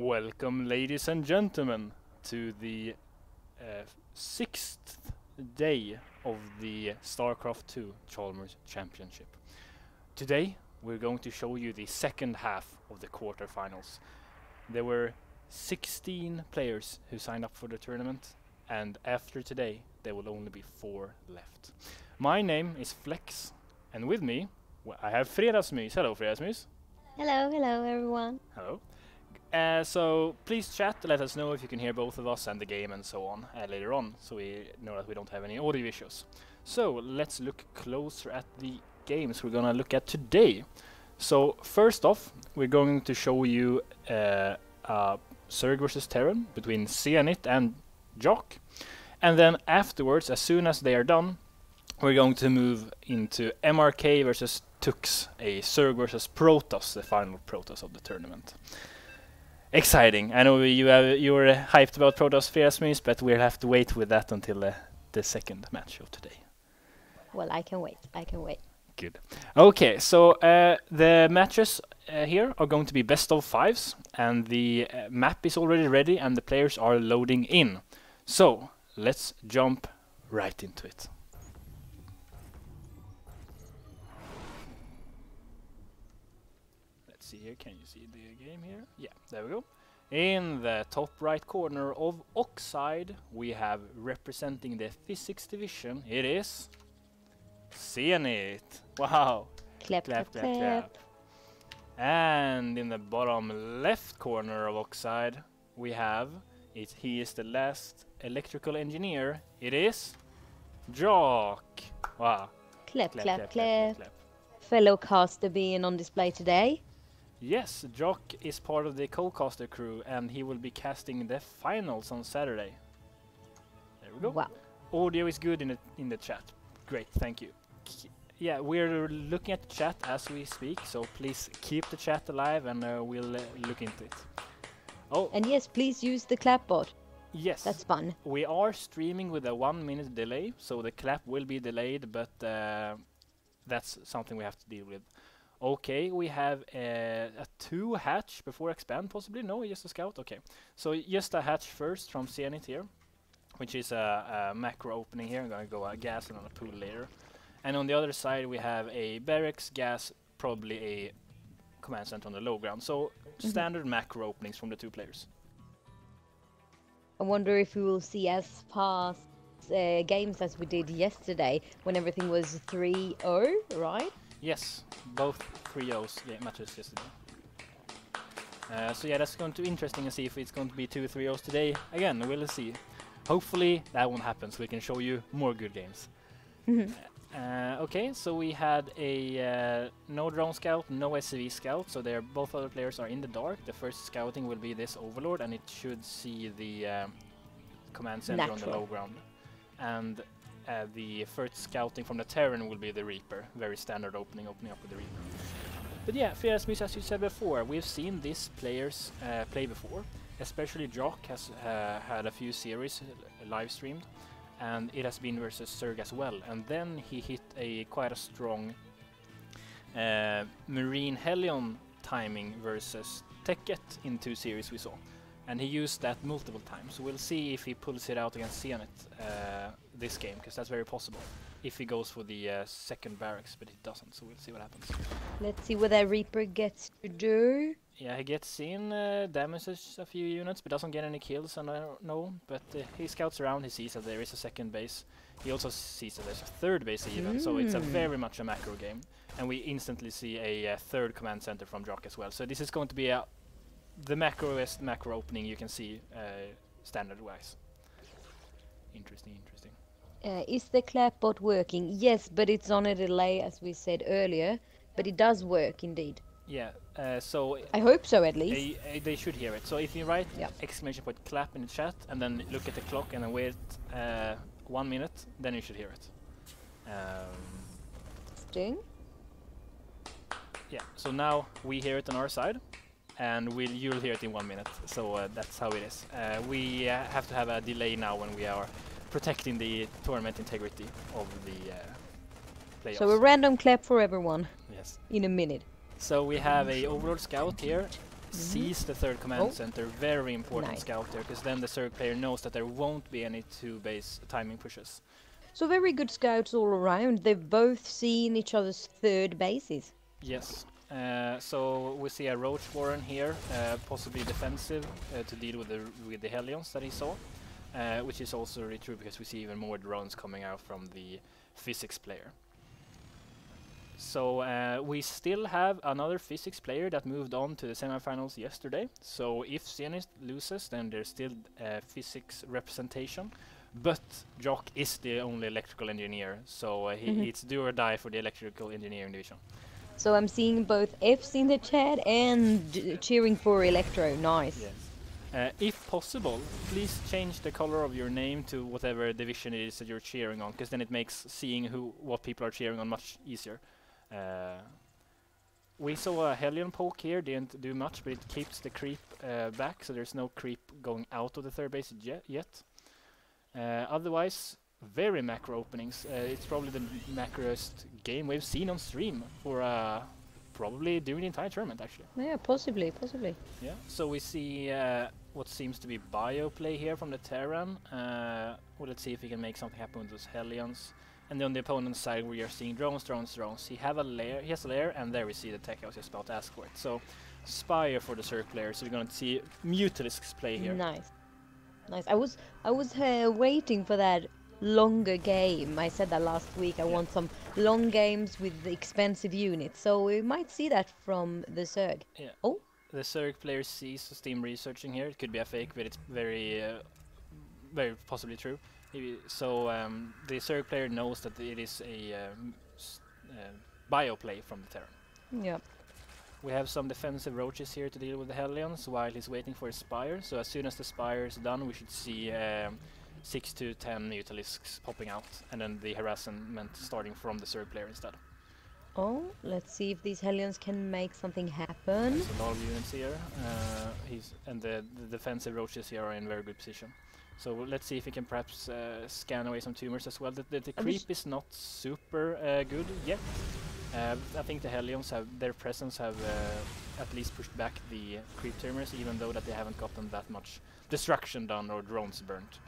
Welcome, ladies and gentlemen, to the sixth day of the StarCraft II Chalmers Championship. Today we're going to show you the second half of the quarterfinals. There were 16 players who signed up for the tournament, and after today there will only be 4 left. My name is Flex, and with me I have Freda Smys. Hello, Freda Smys. Hello, hello everyone. Hello. So please chat, let us know if you can hear both of us and the game and so on later on, so we know that we don't have any audio issues. So let's look closer at the games we're gonna look at today. So first off, we're going to show you Zerg versus Terran between Zenith and Jok, and then afterwards, as soon as they are done, we're going to move into MRK versus Tux, a Zerg versus Protoss, the final Protoss of the tournament. Exciting! I know you were hyped about Protoss, Freda Smys, but we'll have to wait with that until the second match of today. Well, I can wait. I can wait. Good. Okay, so the matches here are going to be best of 5s, and the map is already ready, and the players are loading in. So let's jump right into it. Let's see here. Can you see the game here? Yeah, there we go. In the top right corner of Oxide, we have, representing the physics division, it is Zenith. Wow. Clap, clap, clap, clap, clap. And in the bottom left corner of Oxide, we have it. He is the last electrical engineer. It is Jock. Wow. Clap, clap, clap, clap, clap, clap, clap. Fellow caster being on display today. Yes, Jock is part of the co-caster crew, and he will be casting the finals on Saturday. There we go. Wow. Audio is good in the chat. Great, thank you. Yeah, we're looking at the chat as we speak, so please keep the chat alive, and we'll look into it. Oh. And yes, please use the clapboard. Yes. That's fun. We are streaming with a 1-minute delay, so the clap will be delayed, but that's something we have to deal with. Okay, we have a 2 hatch before expand, possibly. No, just a scout. Okay, so just a hatch first from Zenith here, which is a macro opening here. I'm gonna go gas and on a pool later. And on the other side we have a barracks, gas, probably a command center on the low ground. So standard macro openings from the 2 players. I wonder if we will see as past games as we did yesterday, when everything was 3-0, right? Yes, both 3-0s matches yesterday. So yeah, that's going to be interesting to see if it's going to be 2 3-0s today. Again, we'll see. Hopefully that won't happen, so we can show you more good games. Okay, so we had a no drone scout, no SCV scout, so both other players are in the dark. The first scouting will be this overlord, and it should see the command center on the low ground. And the first scouting from the Terran will be the Reaper. Very standard opening up with the Reaper. But yeah, Freda Smys, as you said before, we've seen these players play before. Especially Jock has had a few series live streamed, and it has been versus Zerg as well. And then he hit quite a strong Marine Helion timing versus Tekkit in 2 series we saw. And he used that multiple times, so we'll see if he pulls it out against Zenith this game, because that's very possible. If he goes for the second barracks, but it doesn't, so we'll see what happens. Let's see what that Reaper gets to do. Yeah, he gets in, damages a few units, but doesn't get any kills, and I don't know. But he scouts around, he sees that there is a second base. He also sees that there's a third base even, so it's very much a macro game. And we instantly see a third command center from Jock as well, so this is going to be a the macroest macro opening you can see standard-wise. Interesting, interesting. Is the clapboard working? Yes, but it's on a delay, as we said earlier. But it does work, indeed. Yeah, so... I hope so, at least. They should hear it. So if you write !clap clap in the chat, and then look at the clock, and then wait 1 minute, then you should hear it. Sting? Yeah, so now we hear it on our side. And you'll hear it in 1 minute, so that's how it is. We have to have a delay now when we are protecting the tournament integrity of the playoffs. So a random clap for everyone. Yes. In a minute. So we have a overlord scout here, sees the third command center, very important scout there, because then the Zerg player knows that there won't be any two base timing pushes. So very good scouts all around. They've both seen each other's third bases. Yes. So we see a Roach Warren here, possibly defensive to deal with the Hellions that he saw, which is also really true because we see even more drones coming out from the physics player. So we still have another physics player that moved on to the semifinals yesterday. So if Zenith loses, then there's still physics representation. But Jock is the only electrical engineer, so it's do or die for the electrical engineering division. So I'm seeing both Fs in the chat and cheering for Electro. Nice. Yes. If possible, please change the color of your name to whatever division it is that you're cheering on, because then it makes seeing what people are cheering on much easier. We saw a Hellion poke here, didn't do much, but it keeps the creep back, so there's no creep going out of the third base yet. Otherwise, very macro openings. It's probably the macroest game we've seen on stream for probably during the entire tournament, actually. Yeah, possibly. Yeah, so we see what seems to be bio play here from the Terran. Well, let's see if we can make something happen with those Hellions. And then on the opponent's side, we are seeing drones. He has a lair, and there we see the tech I was just about to ask for it. So, Spire for the Zerg player, so we're going to see Mutalisks play here. Nice. I was waiting for that longer game. I said that last week. I want some long games with expensive units. So we might see that from the Zerg. Yeah. Oh, the Zerg player sees Steam researching here. It could be a fake, but it's very, very possibly true. So the Zerg player knows that it is a bio play from the Terran. Yeah. We have some defensive roaches here to deal with the Hellions while he's waiting for his Spire. So as soon as the Spire is done, we should see 6 to 10 Mutalisks popping out, and then the harassment starting from the Zerg player instead. Oh, let's see if these Hellions can make something happen. There's a lot of units here, and the defensive roaches here are in very good position. So let's see if we can perhaps scan away some tumors as well. The creep is not super good yet. I think the Hellions have at least pushed back the creep tumors, even though that they haven't gotten that much destruction done or drones burnt.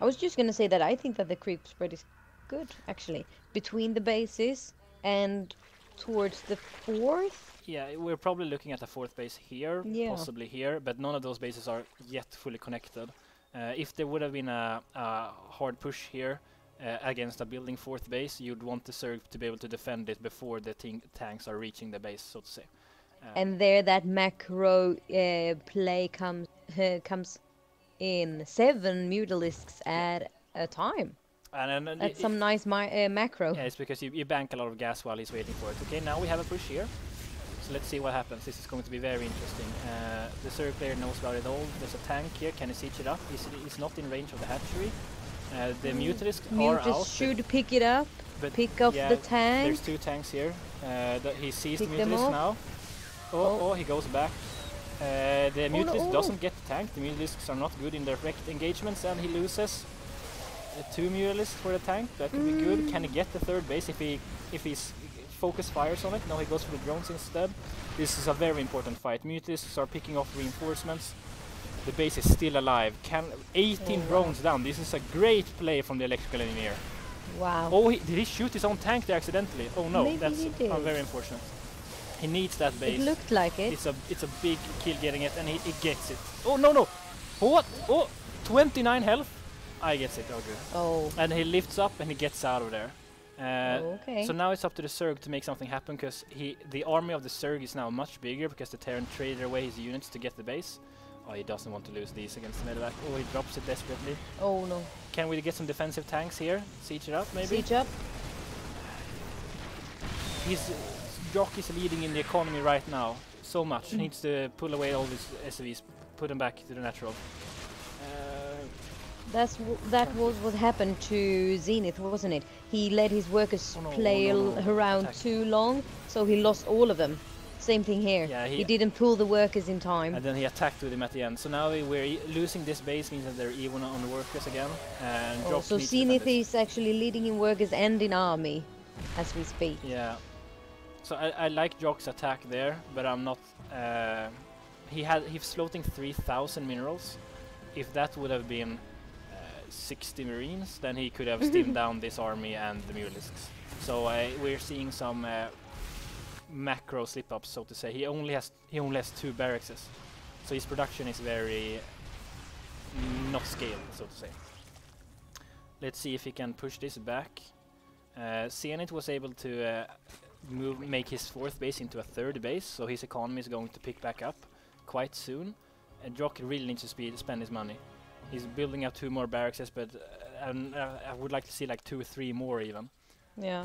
I was just going to say that I think that the creep spread is good, actually, between the bases and towards the fourth. Yeah, we're probably looking at the fourth base here, possibly here, but none of those bases are yet fully connected. If there would have been a hard push here, against a building fourth base, you'd want the Zerg to be able to defend it before the tanks are reaching the base, so to say. And there that macro play comes in. 7 Mutalisks at a time. And that's some nice macro. Yeah, it's because you bank a lot of gas while he's waiting for it. Okay, now we have a push here. So let's see what happens. This is going to be very interesting. The Zerg player knows about it all. There's a tank here. Can he siege it up? He's not in range of the hatchery. The Mutalisks are out. Should pick it up, pick off the tank. There's 2 tanks here. He sees the Mutalisks now. Oh, he goes back. The Mutalisks doesn't get the tank. The Mutalisks are not good in direct engagements, and he loses 2 Mutalisks for the tank. That could be good. Can he get the third base if he's focus fires on it? No, he goes for the drones instead. This is a very important fight. Mutalisks are picking off reinforcements. The base is still alive. 18 drones down. This is a great play from the electrical engineer. Wow. Oh, did he shoot his own tank there accidentally? Oh no, maybe that's very unfortunate. He needs that base. It looked like it. It's a big kill getting it, and he gets it. Oh no. What? Oh, 29 health. I gets it. Oh good. Oh. And he lifts up and he gets out of there. So now it's up to the Zerg to make something happen, because the army of the Zerg is now much bigger because the Terran traded away his units to get the base. Oh, he doesn't want to lose these against the medevac. Oh, he drops it desperately. Oh, no. Can we get some defensive tanks here? Siege it up, maybe? Siege up. Jock is leading in the economy right now. So much. He needs to pull away all these SUVs, put them back to the natural. That was what happened to Zenith, wasn't it? He let his workers around too long, so he lost all of them. Same thing here. Yeah, he didn't pull the workers in time. And then he attacked with him at the end. So now we're losing this base, means that they're even on the workers again. And so Zenith is actually leading in workers and in army, as we speak. Yeah. So I like Jock's attack there, but I'm not he's floating 3,000 minerals. If that would have been 60 marines, then he could have steamed down this army and the Muralisks. So we're seeing some macro slip-ups, so to say. He only has two barracks, so his production is very not scaled, so to say. Let's see if he can push this back. Zenith was able to make his fourth base into a third base, so his economy is going to pick back up quite soon. And Jock really needs to spend his money. He's building up two more barracks, but I would like to see like 2 or 3 more even. Yeah.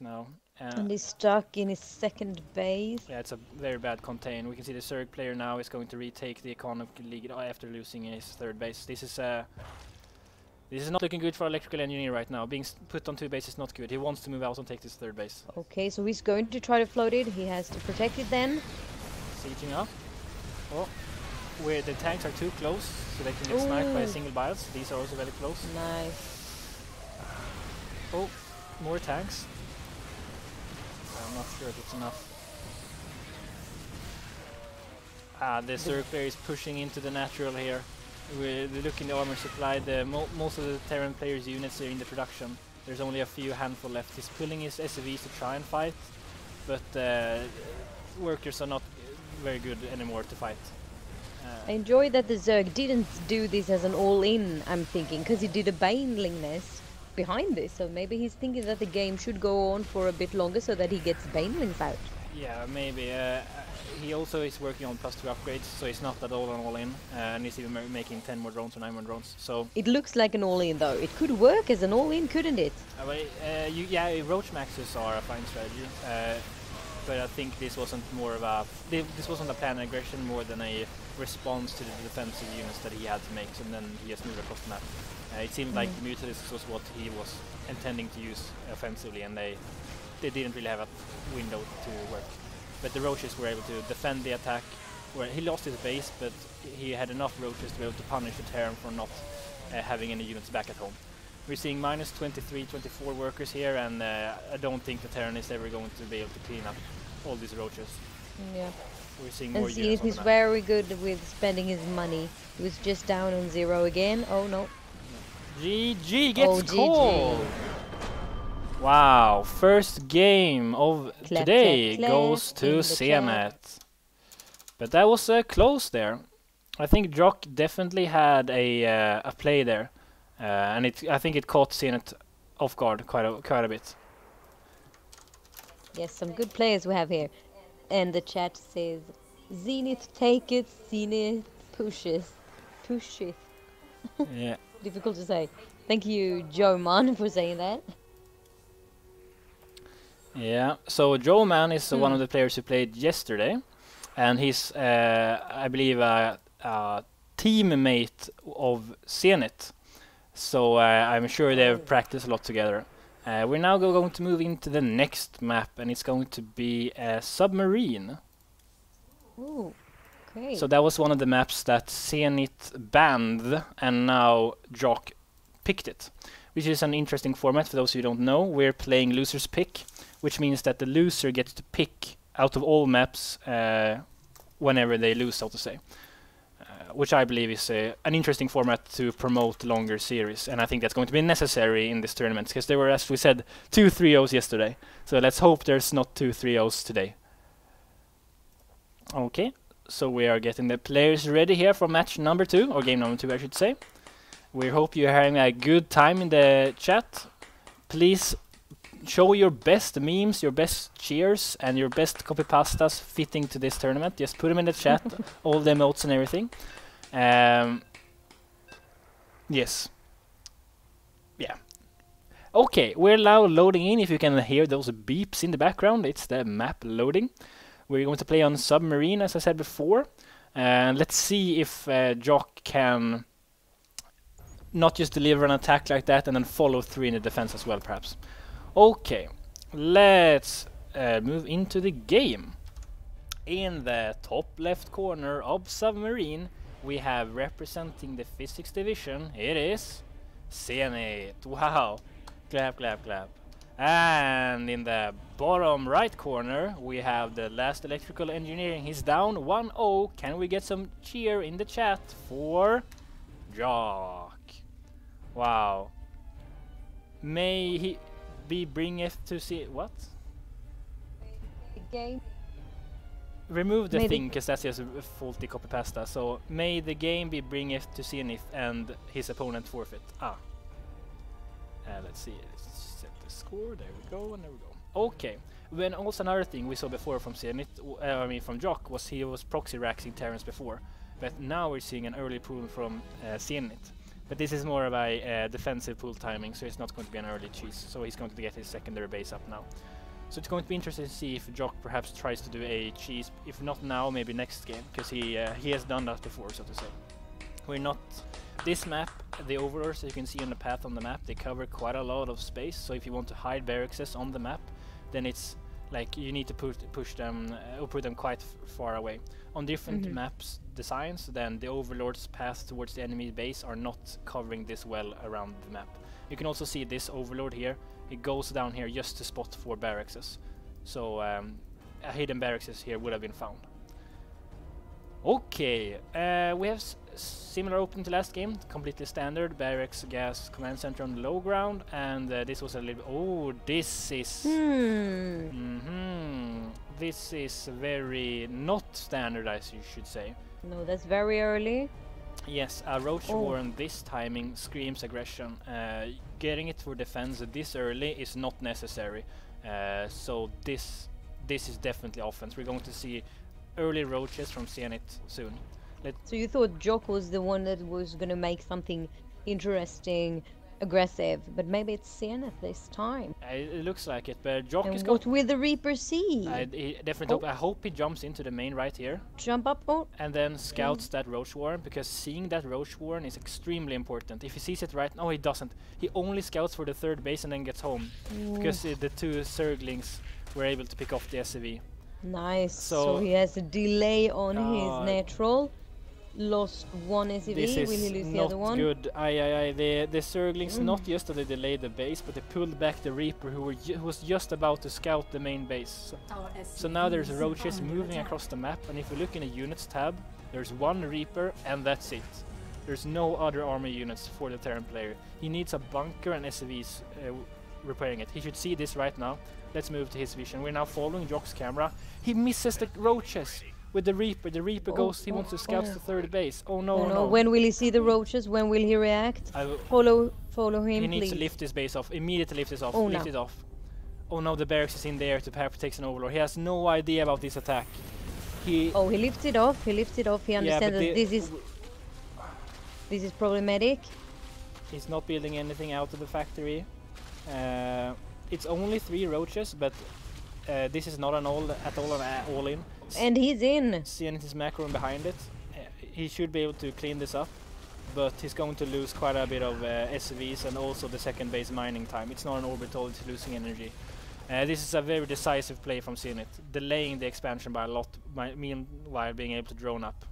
Now. And he's stuck in his second base. Yeah, it's a very bad contain. We can see the Zerg player now is going to retake the economic lead after losing his third base. This is not looking good for electrical engineer right now. Being put on two bases is not good. He wants to move out and take this third base. Okay, so he's going to try to float it. He has to protect it then. Sieging up. Oh, where the tanks are too close, so they can get sniped by single biles. These are also very close. Nice. Oh. More tanks. I'm not sure if it's enough. The Zerg player is pushing into the natural here. We're looking at the armor supply. Most of the Terran players' units are in the production. There's only a few handful left. He's pulling his SCVs to try and fight, but workers are not very good anymore to fight. I enjoy that the Zerg didn't do this as an all-in, I'm thinking, because he did a Baneling nest behind this, so maybe he's thinking that the game should go on for a bit longer so that he gets Banelings out. Yeah, maybe. He also is working on +2 upgrades, so he's not at all in, and he's even making 10 more drones or 9 more drones. So it looks like an all in though. It could work as an all in, couldn't it? Roach maxes are a fine strategy, but I think this wasn't more of a plan aggression more than a response to the defensive units that he had to make, and then he just moved across the map. It seemed like the Mutalisks was what he was intending to use offensively, and they didn't really have a window to work. But the Roaches were able to defend the attack. Where he lost his base, but he had enough Roaches to be able to punish the Terran for not having any units back at home. We're seeing minus 23, 24 workers here, and I don't think the Terran is ever going to be able to clean up all these Roaches. Yeah. We're seeing more units. He's very good with spending his money. He was just down on 0 again. Oh no. GG gets called. Wow, first game of today goes to Zenith. But that was close there. I think Jock definitely had a play there, and I think it caught Zenith off guard quite a bit. Yes, some good players we have here, and the chat says Zenith take it, Zenith pushes. Yeah. Difficult to say. Thank you, Joe Man, for saying that. Yeah, so Joe Man is one of the players who played yesterday, and he's, I believe, a teammate of Zenith. So I'm sure they've practiced a lot together. We're now going to move into the next map, and it's going to be a Submarine. Ooh. So that was one of the maps that Zenith banned, and now Jok picked it, which is an interesting format for those who don't know. We're playing loser's pick, which means that the loser gets to pick out of all maps whenever they lose, so to say, which I believe is an interesting format to promote longer series, and I think that's going to be necessary in this tournament, because there were, as we said, 2 3-0s yesterday, so let's hope there's not 2 3-0s today. Okay. So we are getting the players ready here for match number 2, or game number 2 I should say. We hope you're having a good time in the chat. Please show your best memes, your best cheers, and your best copy pastas fitting to this tournament. Just put them in the chat, all the emotes and everything. Yes. Yeah. Okay, we're now loading in. If you can hear those beeps in the background, it's the map loading. We're going to play on Submarine, as I said before. Let's see if Jock can not just deliver an attack like that and then follow through in the defense as well, perhaps. Okay, let's move into the game. In the top left corner of Submarine, we have, representing the physics division, it is Zenith. Wow, clap, clap, clap. And in the bottom right corner, we have the last electrical engineering. He's down 1-0. Can we get some cheer in the chat for Jock? Wow. May he be bring us to see what? Game. Remove the thing because that's just a faulty copy pasta. So may the game be bringeth to Zenith and his opponent forfeit. Ah. Let's see. Let's set the score. There we go. And there we go. Okay. When also another thing we saw before from Zenith, I mean from Jock, was he was proxy racking Terrans before, but now we're seeing an early pool from Zenith. But this is more of a defensive pool timing, so it's not going to be an early cheese. So he's going to get his secondary base up now. So it's going to be interesting to see if Jock perhaps tries to do a cheese, if not now, maybe next game, because he has done that before, so to say. We're not... This map, the overlords that you can see on the path on the map, they cover quite a lot of space, so if you want to hide barracks on the map, then it's like you need to push them, or put them quite far away. On different maps designs, then the overlords' paths towards the enemy base are not covering this well around the map. You can also see this overlord here. It goes down here just to spot for barracks, so a hidden barracks here would have been found. Okay, we have similar opening to last game, completely standard barracks, gas, command center on the low ground, and this was a little. Oh, this is. This is very not standardized, you should say. No, that's very early. Yes, a roach war on this timing screams aggression. Getting it for defense this early is not necessary. So this is definitely offense. We're going to see early roaches from Zenith soon. So you thought Jock was the one that was going to make something interesting, aggressive, but maybe it's Zenith this time. It looks like it, but Jock is going. What will the Reaper see? I hope he jumps into the main right here. Jump up, and then scouts that Roach Warren, because seeing that Roach Warren is extremely important. If he sees it right now, he doesn't. He only scouts for the third base and then gets home, because the two Zerglings were able to pick off the SCV. Nice. So he has a delay on his natural. Lost one SCV, will he lose the other one? This is not good. The Zerglings not just that they delayed the base, but they pulled back the Reaper who was just about to scout the main base. So now there's roaches moving across the map, and if we look in the units tab, there's one Reaper and that's it. There's no other army units for the Terran player. He needs a bunker and SCVs repairing it. He should see this right now. Let's move to his vision. We're now following Jock's camera. He misses the roaches! With the Reaper goes, he wants to scout the third base. Oh no, no. When will he see the roaches? When will he react? Follow him, please. He needs to lift his base off. Immediately lift this off. Lift it off. Oh no, the barracks is in the air to protect an overlord. He has no idea about this attack. He lifts it off. He lifts it off. He understands that this is problematic. He's not building anything out of the factory. It's only 3 roaches, but this is not an all in. And he's in. Zenith is macroing behind it. He should be able to clean this up, but he's going to lose quite a bit of SCVs and also the second base mining time. It's not an orbital, it's losing energy. This is a very decisive play from Zenith, delaying the expansion by a lot, meanwhile being able to drone up.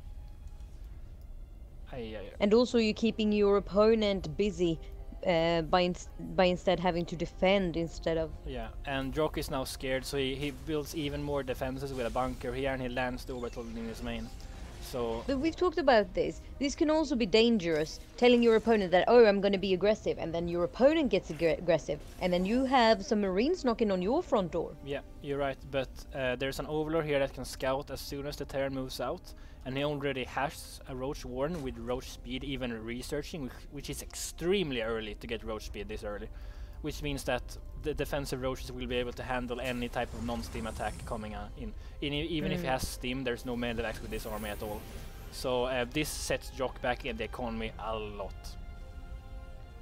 And also you're keeping your opponent busy. By instead having to defend instead of... Yeah, and Jock is now scared, so he builds even more defenses with a bunker here, and he lands the orbital in his main. So... But we've talked about this. This can also be dangerous, telling your opponent that, oh, I'm going to be aggressive, and then your opponent gets aggressive, and then you have some Marines knocking on your front door. Yeah, you're right, but there's an overlord here that can scout as soon as the Terran moves out, and he already has a Roach Warren with Roach Speed, even researching, which is extremely early to get Roach Speed this early. Which means that the defensive Roaches will be able to handle any type of non-steam attack coming in. Even if he has steam, there's no medevacs with this army at all. So this sets Jock back in the economy a lot.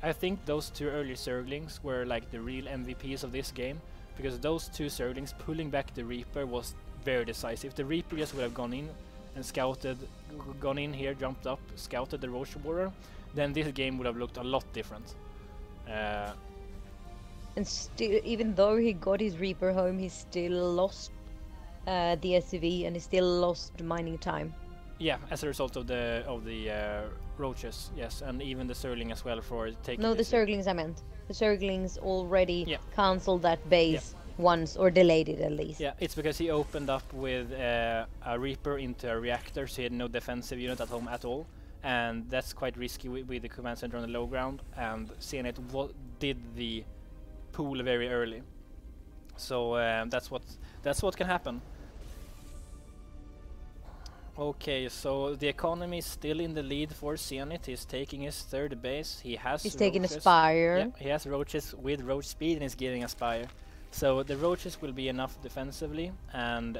I think those two early Zerglings were like the real MVPs of this game, because those two Zerglings pulling back the Reaper was very decisive. If the Reaper just would have gone in, and gone in here, jumped up, scouted the Roach Warrior, then this game would have looked a lot different. And still, even though he got his Reaper home, he still lost the SCV and he still lost mining time. Yeah, as a result of the roaches, yes, and even the Zergling as well for taking. No, the Zerglings I meant. The Zerglings already cancelled that base once, or delayed it at least. Yeah, it's because he opened up with a Reaper into a reactor, so he had no defensive unit at home at all, and that's quite risky with the command center on the low ground. And Zenith did the pool very early, so that's what can happen. Okay, so the economy is still in the lead for Zenith. He's taking his third base. He has. He's taking a Spire. Yeah, he has roaches with roach speed, and he's getting a Spire. So the roaches will be enough defensively, and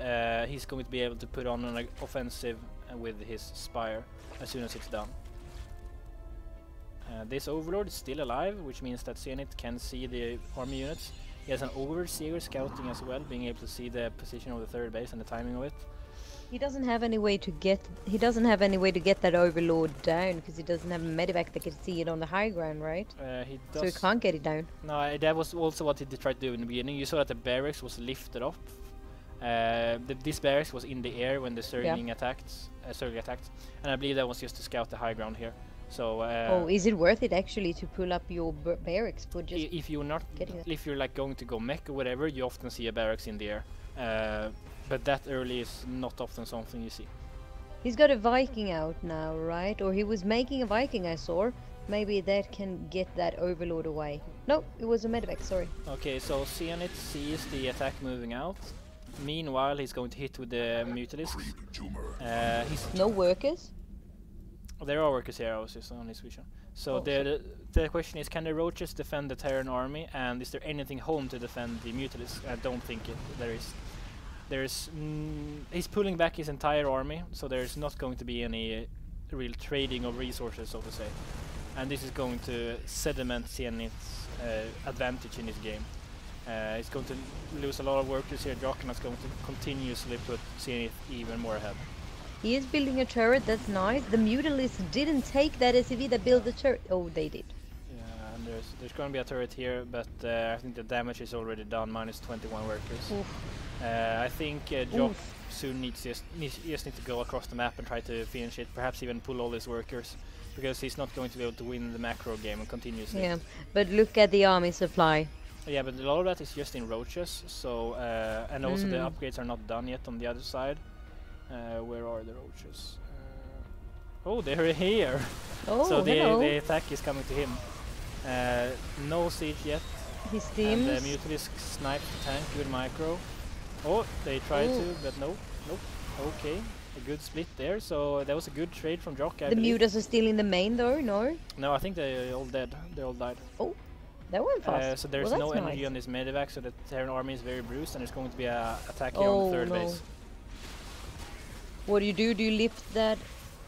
he's going to be able to put on an offensive with his Spire as soon as it's done. This Overlord is still alive, which means that Zenith can see the army units. He has an Overseer scouting as well, being able to see the position of the third base and the timing of it. He doesn't have any way to get. He doesn't have any way to get that Overlord down because he doesn't have a medivac that can see it on the high ground, right? He does. So he can't get it down. No, that was also what he tried to do in the beginning. You saw that the barracks was lifted up. This barracks was in the air when the Zergling attacked, and I believe that was just to scout the high ground here. So. Oh, is it worth it actually to pull up your barracks for just? If you're not, if you're like going to go mech or whatever, you often see a barracks in the air. But that early is not often something you see. He's got a Viking out now, right? Or he was making a Viking, I saw. Maybe that can get that Overlord away. No, it was a medivac, sorry. Okay, so Zenith sees the attack moving out. Meanwhile, he's going to hit with the Mutalisks. No workers? There are workers here, I was just on his vision. So the question is, can the roaches defend the Terran army? And is there anything home to defend the Mutalisks? I don't think there is. There's he's pulling back his entire army, so there's not going to be any real trading of resources, so to say. And this is going to sediment Zenith's advantage in this game. He's going to lose a lot of workers here. Juggernaut's going to continuously put Zenith even more ahead. He is building a turret, that's nice. The Mutalists didn't take that SCV that built the turret. Oh, they did. Yeah, and there's going to be a turret here, but I think the damage is already done, minus 21 workers. Oof. I think Jock soon just needs to go across the map and try to finish it, perhaps even pull all his workers, because he's not going to be able to win the macro game continuously. Yeah, but look at the army supply. Yeah, but a lot of that is just in roaches, so, and also the upgrades are not done yet on the other side. Where are the roaches? Oh, they're here! Oh, so the attack is coming to him. No siege yet. His team. And the Mutalisk sniped the tank with micro. Oh, they tried to, but no, nope. Okay, a good split there. So that was a good trade from Jock. The Mutas are still in the main, though, no? No, I think they're all dead. They all died. Oh, that went fast. So there's no energy on this medivac, so the Terran army is very bruised, and there's going to be an attack here on the third base. What do you do? Do you lift that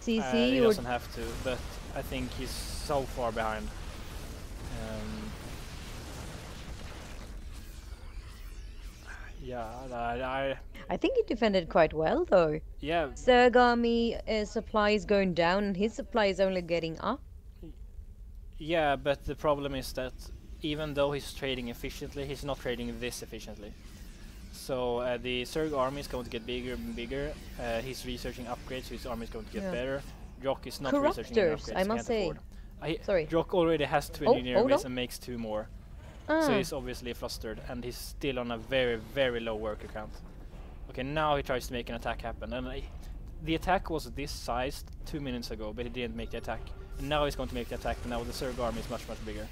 CC? He doesn't have to, but I think he's so far behind. Yeah, I think he defended quite well though. Yeah. Sergami supply is going down and his supply is only getting up. Yeah, but the problem is that even though he's trading efficiently, he's not trading this efficiently. So the Zerg army is going to get bigger and bigger. He's researching upgrades, so his army is going to get better. Jock is not researching upgrades. I must say. Sorry. Jock already has two engineering and makes two more. So he's obviously flustered, and he's still on a very, very low worker count. Okay, now he tries to make an attack happen, and the attack was this sized 2 minutes ago, but he didn't make the attack. And now he's going to make the attack, and now the Zerg army is much, much bigger.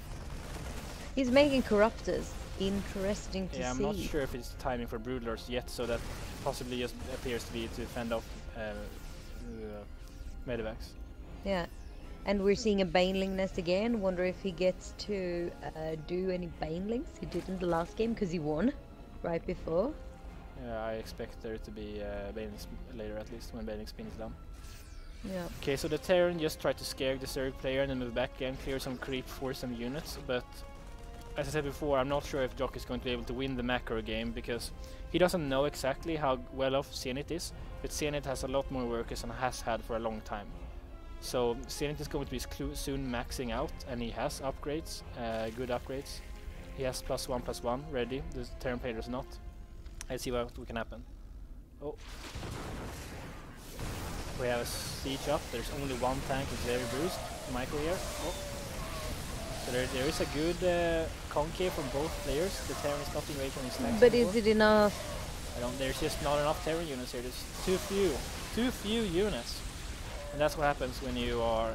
He's making corruptors. Interesting to see. Yeah, I'm not sure if it's timing for Broodlords yet, so that possibly just appears to be to fend off medivacs. Yeah. And we're seeing a Baneling nest again. Wonder if he gets to do any Banelings. He didn't the last game because he won right before. Yeah, I expect there to be Banelings later, at least when Baneling spin is done. Yeah. Okay, so the Terran just tried to scare the Zerg player and then move back and clear some creep for some units. But as I said before, I'm not sure if Jock is going to be able to win the macro game because he doesn't know exactly how well off Zenith is. But Zenith has a lot more workers and has had for a long time. So Zenith is going to be soon maxing out, and he has upgrades, good upgrades. He has +1/+1 ready. The Terran player does not. Let's see what can happen. Oh, We have a siege up. There's only one tank with very boost. Michael here. Oh. So there is a good conquer from both players. The Terran is not away from his next. But is it enough? I don't. There's just not enough Terran units here. There's too few. Too few units. And that's what happens when you are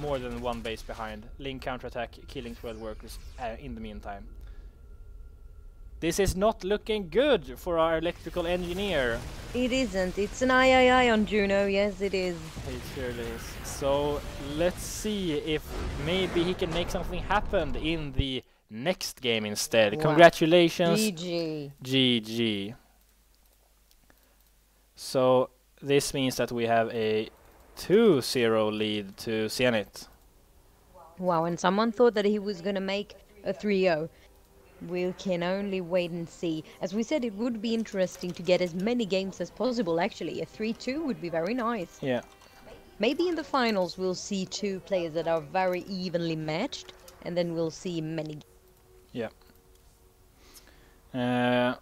more than one base behind. Link counterattack, killing 12 workers in the meantime. This is not looking good for our electrical engineer. It isn't. It's an III on Juno. Yes, it is. It surely is. So let's see if maybe he can make something happen in the next game instead. Wow. Congratulations. GG. GG. So this means that we have a 2-0 lead to Zenith. Wow, and someone thought that he was going to make a 3-0. We can only wait and see. As we said, it would be interesting to get as many games as possible, actually. A 3-2 would be very nice. Yeah. Maybe in the finals we'll see two players that are very evenly matched, and then we'll see many. Yeah. And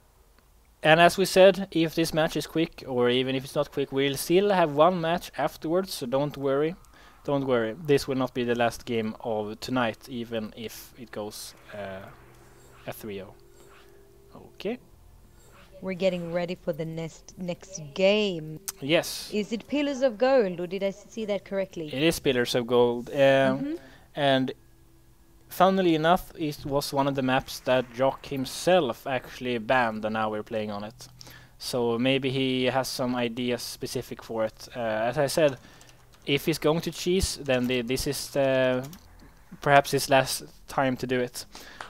as we said, if this match is quick, or even if it's not quick, we'll still have one match afterwards, so don't worry. Don't worry. This will not be the last game of tonight, even if it goes... a 3-0. Okay. We're getting ready for the next game. Yes. Is it Pillars of Gold, or did I see that correctly? It is Pillars of Gold. And funnily enough, it was one of the maps that Jok himself actually banned, and now we're playing on it. So maybe he has some ideas specific for it. As I said, if he's going to cheese, then this is perhaps his last time to do it.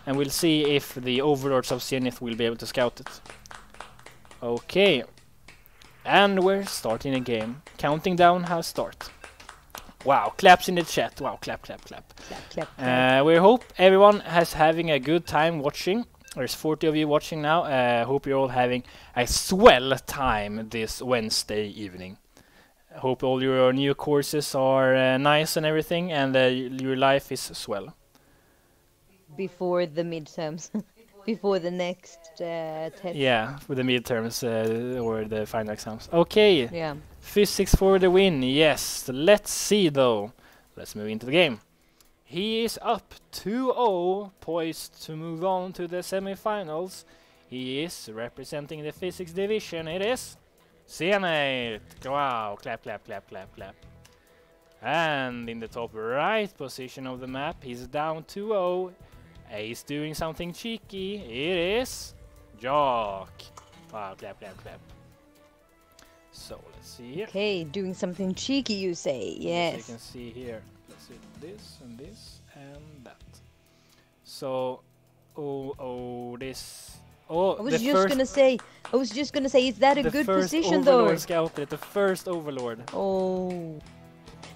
And we'll see if the overlords of Zenith will be able to scout it. Okay. And we're starting a game. Counting down how start. Wow, claps in the chat. Wow, clap, clap, clap. Clap, clap, clap. We hope everyone has having a good time watching. There's 40 of you watching now. Hope you're all having a swell time this Wednesday evening. Hope all your new courses are nice and everything, and your life is swell. Before the midterms, before the next test. Yeah, for the midterms or the final exams. Okay. Yeah. Physics for the win. Yes. Let's see though. Let's move into the game. He is up 2-0, poised to move on to the semifinals. He is representing the physics division. It is Zenith. Wow! Clap, clap, clap, clap, clap. And in the top right position of the map, he's down 2-0. He's doing something cheeky. It is Jock. Wow, clap, clap, clap. So let's see here. Okay, doing something cheeky, you say? Yes. As you can see here. Let's see this and this and that. So, this. Oh, I was just gonna say. I was just gonna say, is that a good position though? The first overlord scouted. The first overlord. Oh.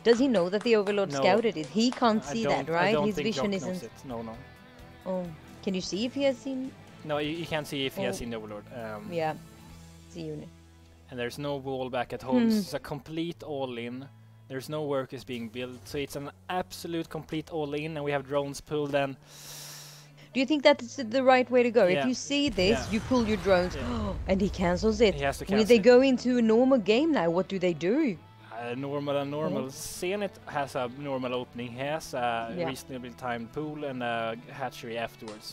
Does he know that the overlord scouted it? He can't see that, right? His vision isn't. No, no. Oh, can you see if he has seen? No, you can't see if he has seen the overlord. Yeah, it's a unit. And there's no wall back at home. It's a complete all-in. There's no work is being built, so it's an absolute complete all-in. And we have drones pulled. And do you think that's the right way to go? Yeah. If you see this, you pull your drones, and he cancels it. He has to cancel. Will they go into a normal game now? What do they do? Normal and normal. Zenith has a normal opening, has a reasonably timed pool and a hatchery afterwards.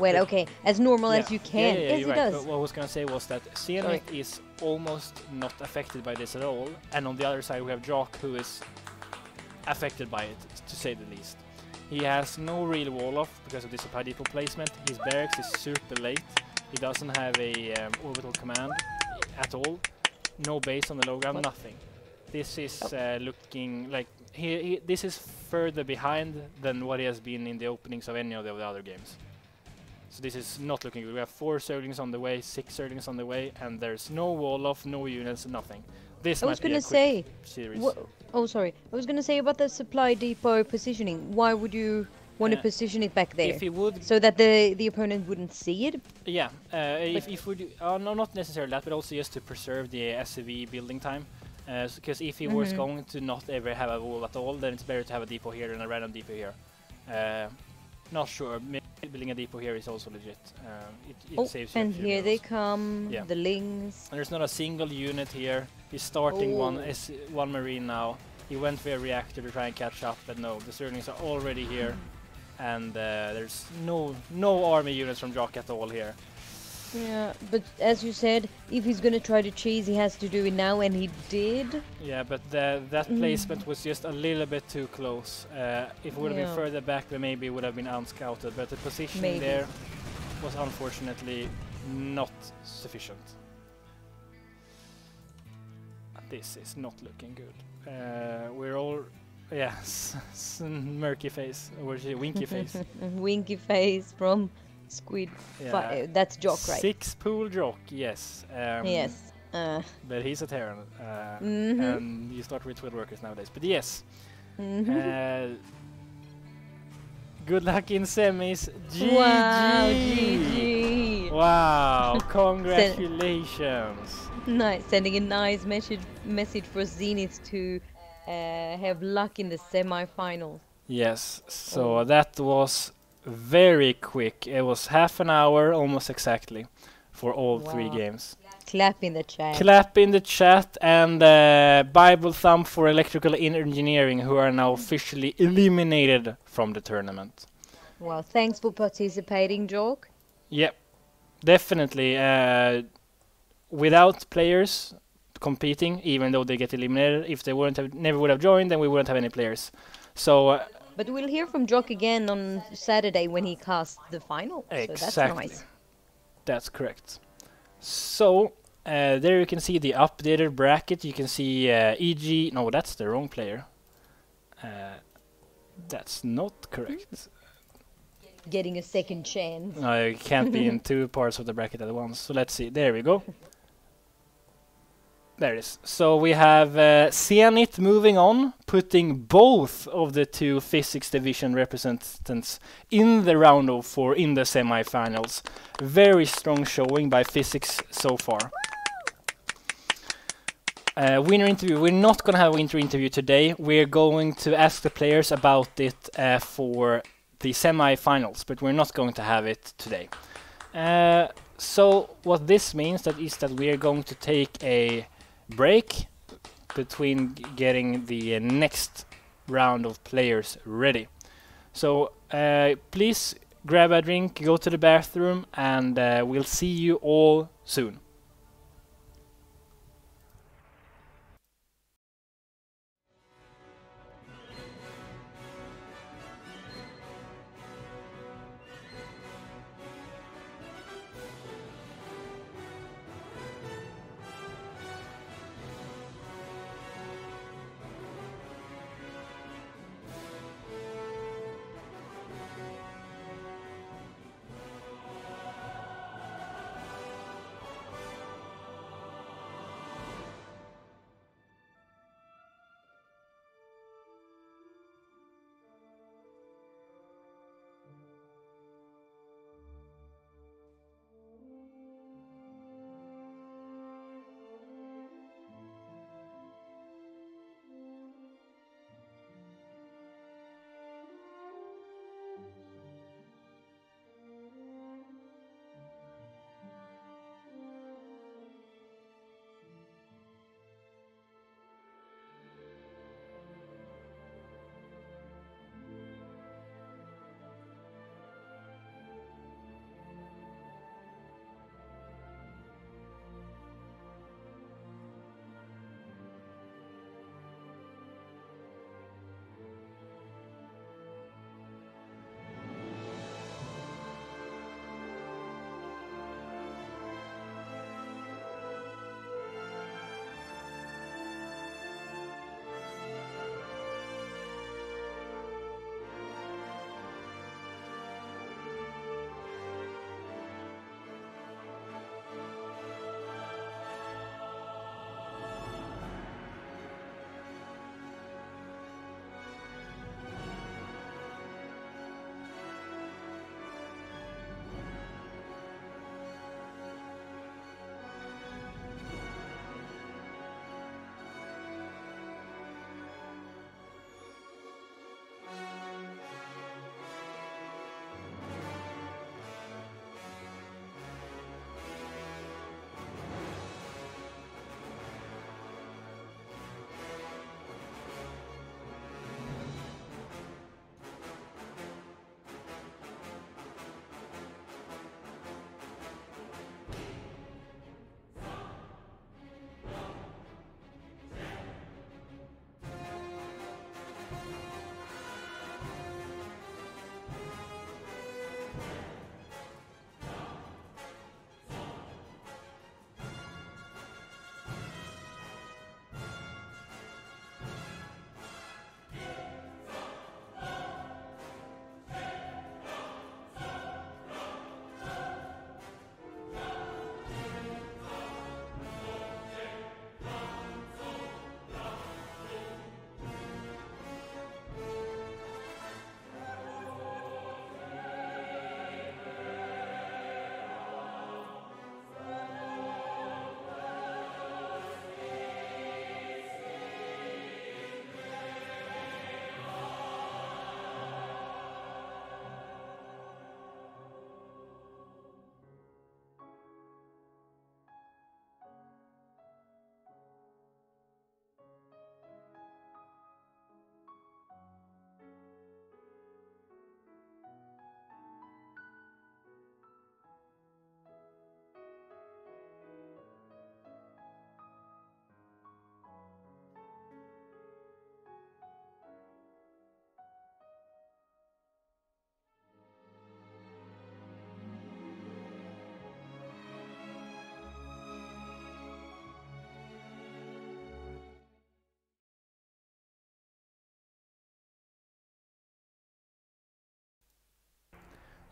Well, but okay, as normal as you can. Yeah, yes, it does. But what I was going to say was that Zenith is almost not affected by this at all, and on the other side we have Jok, who is affected by it, to say the least. He has no real wall-off because of the supply depot placement. His barracks is super late. He doesn't have a orbital command at all. No base on the low ground, nothing. This is looking like this is further behind than what he has been in the openings of any of the other games. So this is not looking good. We have 4 Zerglings on the way, 6 Zerglings on the way, and there's no wall off, no units, nothing. This I might was going to say. Series. Oh, sorry. I was going to say about the supply depot positioning. Why would you want to position it back there? If he would, so that the opponent wouldn't see it. Yeah. If we do, no, not necessarily that, but also just to preserve the SCV building time. Because if he was going to not ever have a wall at all, then it's better to have a depot here than a random depot here. Not sure. Maybe building a depot here is also legit. It saves you. And here they come, yeah. The Lings. And there's not a single unit here. He's starting one Marine now. He went for a reactor to try and catch up, but no, the Zerglings are already here. And there's no army units from Jok at all here. Yeah, but as you said, if he's gonna try to chase, he has to do it now, and he did. Yeah, but that placement was just a little bit too close. If it would have been further back, then maybe it would have been unscouted, but the position there was unfortunately not sufficient. This is not looking good. We're all... yes, murky face, or winky face. Winky face from... Squid, that's Jok, right? 6-pool Jok, yes. Yes. But he's a Terran, and you start with 12 workers nowadays. But yes, good luck in semis. GG! Wow, GG! Wow, congratulations! Nice, sending a nice message for Zenith to have luck in the semi-finals. Yes, so that was... very quick. It was half an hour almost exactly for all three games. Clap in the chat. Clap in the chat, and Bible thumb for Electrical Engineering, who are now officially eliminated from the tournament. Well, thanks for participating, Jok. Yep, definitely. Without players competing, even though they get eliminated, if they never would have joined, then we wouldn't have any players. So. But we'll hear from Jok again on Saturday when he casts the final. Exactly. So that's nice. That's correct. So, there you can see the updated bracket. You can see EG... No, that's the wrong player. That's not correct. Getting a second chance. No, you can't be in two parts of the bracket at once. So let's see. There we go. There it is. So we have Zenith moving on, putting both of the two physics division representatives in the round of 4 in the semi-finals. Very strong showing by physics so far. Winner interview. We're not going to have a winter interview today. We're going to ask the players about it for the semi-finals, but we're not going to have it today. So what this means is that we're going to take a break between getting the next round of players ready. So please grab a drink, go to the bathroom, and we'll see you all soon.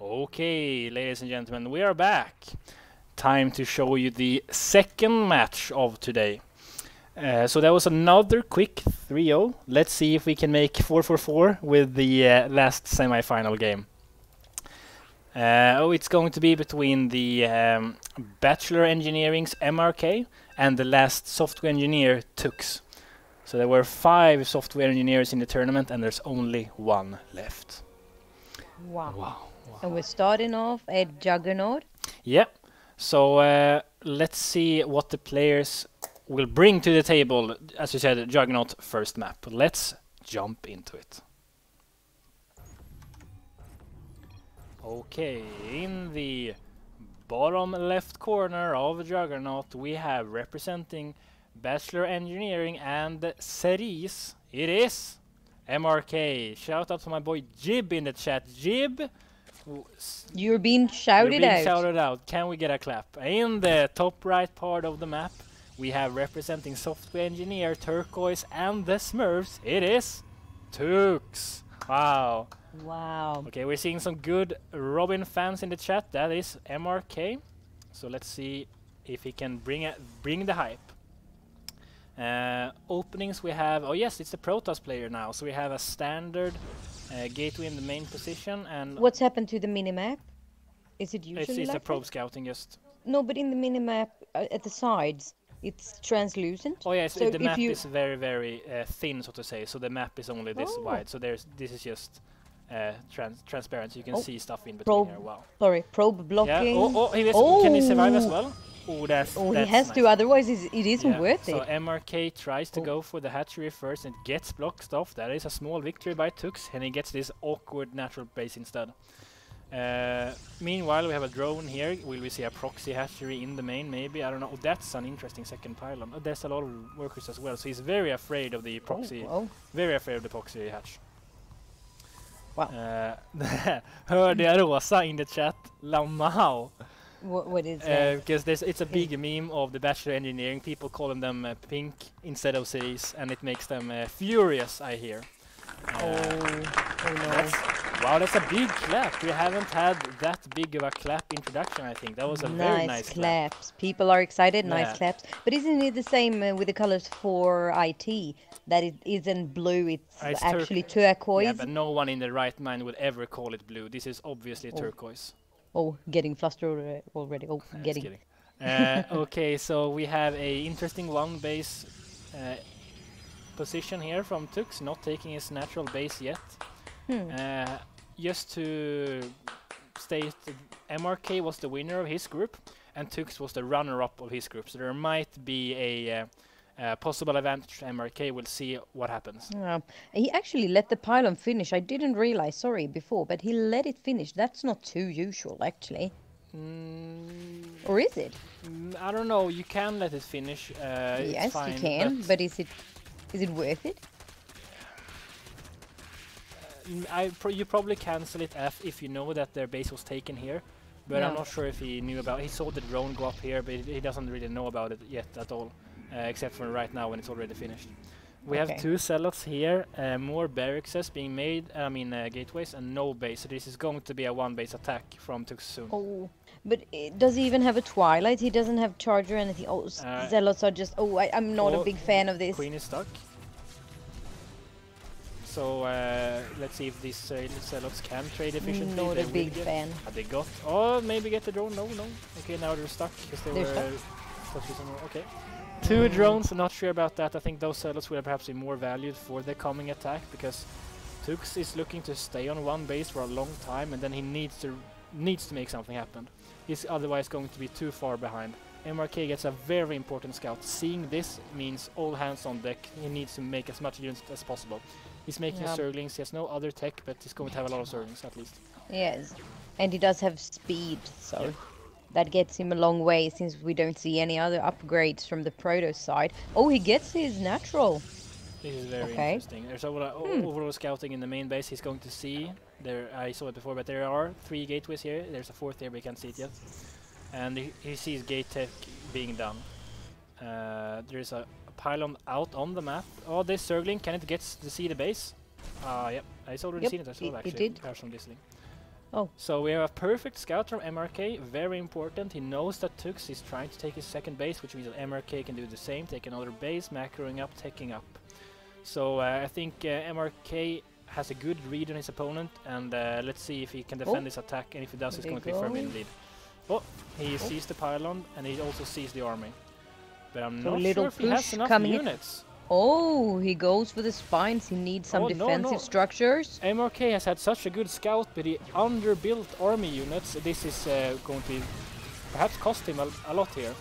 Okay, ladies and gentlemen, we are back. Time to show you the second match of today. So that was another quick 3-0. Let's see if we can make 4-4-4 with the last semi-final game. Oh, it's going to be between the Bachelor Engineering's MRK and the last software engineer, Tux. So there were 5 software engineers in the tournament, and there's only 1 left. Wow. And we're starting off at Juggernaut. Yep. So let's see what the players will bring to the table. As you said, Juggernaut first map. Let's jump into it. Okay, in the bottom left corner of Juggernaut, we have representing Bachelor Engineering and Series. It is MRK. Shout out to my boy Jib in the chat. Jib, you're being shouted out. Can we get a clap? In the top right part of the map, we have representing Software Engineer, Turquoise, and the Smurfs. It is Tux. Wow. Okay, we're seeing some good Robin fans in the chat. That is MRK. So let's see if he can bring the hype. Openings we have, oh yes, it's the Protoss player now, so we have a standard gateway in the main position. And what's happened to the minimap? Is it usually it's a probe scouting just? No, but in the minimap at the sides, it's translucent. Oh yes, so the map is very, very thin, so to say, so the map is only this wide, so this is just transparent, so you can see stuff in between here. Wow. Sorry, probe blocking. Yeah. Can he survive as well? Oh, that's he has nice to, otherwise it isn't worth it. So MRK tries to go for the hatchery first and gets blocked off. That is a small victory by Tux, and he gets this awkward natural base instead. Meanwhile, we have a drone here. Will we see a proxy hatchery in the main, maybe? I don't know. Oh, that's an interesting second pylon. Oh, there's a lot of workers as well, so he's very afraid of the proxy. Very afraid of the proxy hatch. Wow. Hörde jag Rosa in the chat? Lamau. What is that? Because it's a big meme of the Bachelor Engineering people calling them pink instead of cities, and it makes them furious, I hear. Oh no. That's a big clap. We haven't had that big of a clap introduction, I think. That was a very nice claps. People are excited, nice claps. But isn't it the same with the colors for IT? That it isn't blue, it's actually turquoise? Yeah, but no one in the right mind would ever call it blue. This is obviously turquoise. Oh, getting flustered already. Oh, getting. Okay, so we have a interesting long base position here from Tux, not taking his natural base yet. Just to state, MRK was the winner of his group, and Tux was the runner-up of his group. So there might be a possible advantage to MRK. We'll see what happens. He actually let the pylon finish. I didn't realize, sorry, before, but he let it finish. That's not too usual, actually. Or is it? I don't know. You can let it finish. Yes, it's fine, you can, but is it worth it? You probably cancel it if you know that their base was taken here. But I'm not sure if he knew about it. He saw the drone go up here, but he doesn't really know about it yet at all. Except for right now when it's already finished. We have 2 sellouts here, more barracks being made, I mean gateways, and no base. So this is going to be a one-base attack from Tux soon. But does he even have a Twilight? He doesn't have Charger or anything? Zealots are just... I'm not a big fan of this. Queen is stuck. So let's see if these zealots can trade efficiently. Not a big fan. They got... Oh, maybe get the drone. No. Okay, now they're stuck because they were stuck. Okay. 2 drones, not sure about that. I think those zealots will perhaps be more valued for the coming attack, because Tux is looking to stay on one base for a long time, and then he needs to make something happen. He's otherwise going to be too far behind. MRK gets a very important scout. Seeing this means all hands on deck. He needs to make as much units as possible. He's making Zerglings. He has no other tech, but he's going to have a lot of Zerglings at least. Yes, and he does have speed, so... Yeah. That gets him a long way, since we don't see any other upgrades from the Protoss side. Oh, he gets his natural. This is very interesting. There's overall scouting in the main base. He's going to see. There, I saw it before, but there are 3 gateways here. There's a 4th here, but we can't see it yet. And he sees gate tech being done. There's a pylon out on the map. Oh, this Zergling, can it get to see the base? Yep, I've already seen it. I saw it actually. It did. Oh. So we have a perfect scout from MRK, very important. He knows that Tux is trying to take his second base, which means that MRK can do the same, take another base, macroing up, taking up. So I think MRK has a good read on his opponent, and let's see if he can defend this attack, and if he does, he's going to be firmly in lead. Oh, he sees the pylon, and he also sees the army. But I'm not sure if he has enough units. Oh, he goes for the spines, he needs some defensive structures. MRK has had such a good scout, but he underbuilt army units. This is going to perhaps cost him a lot here.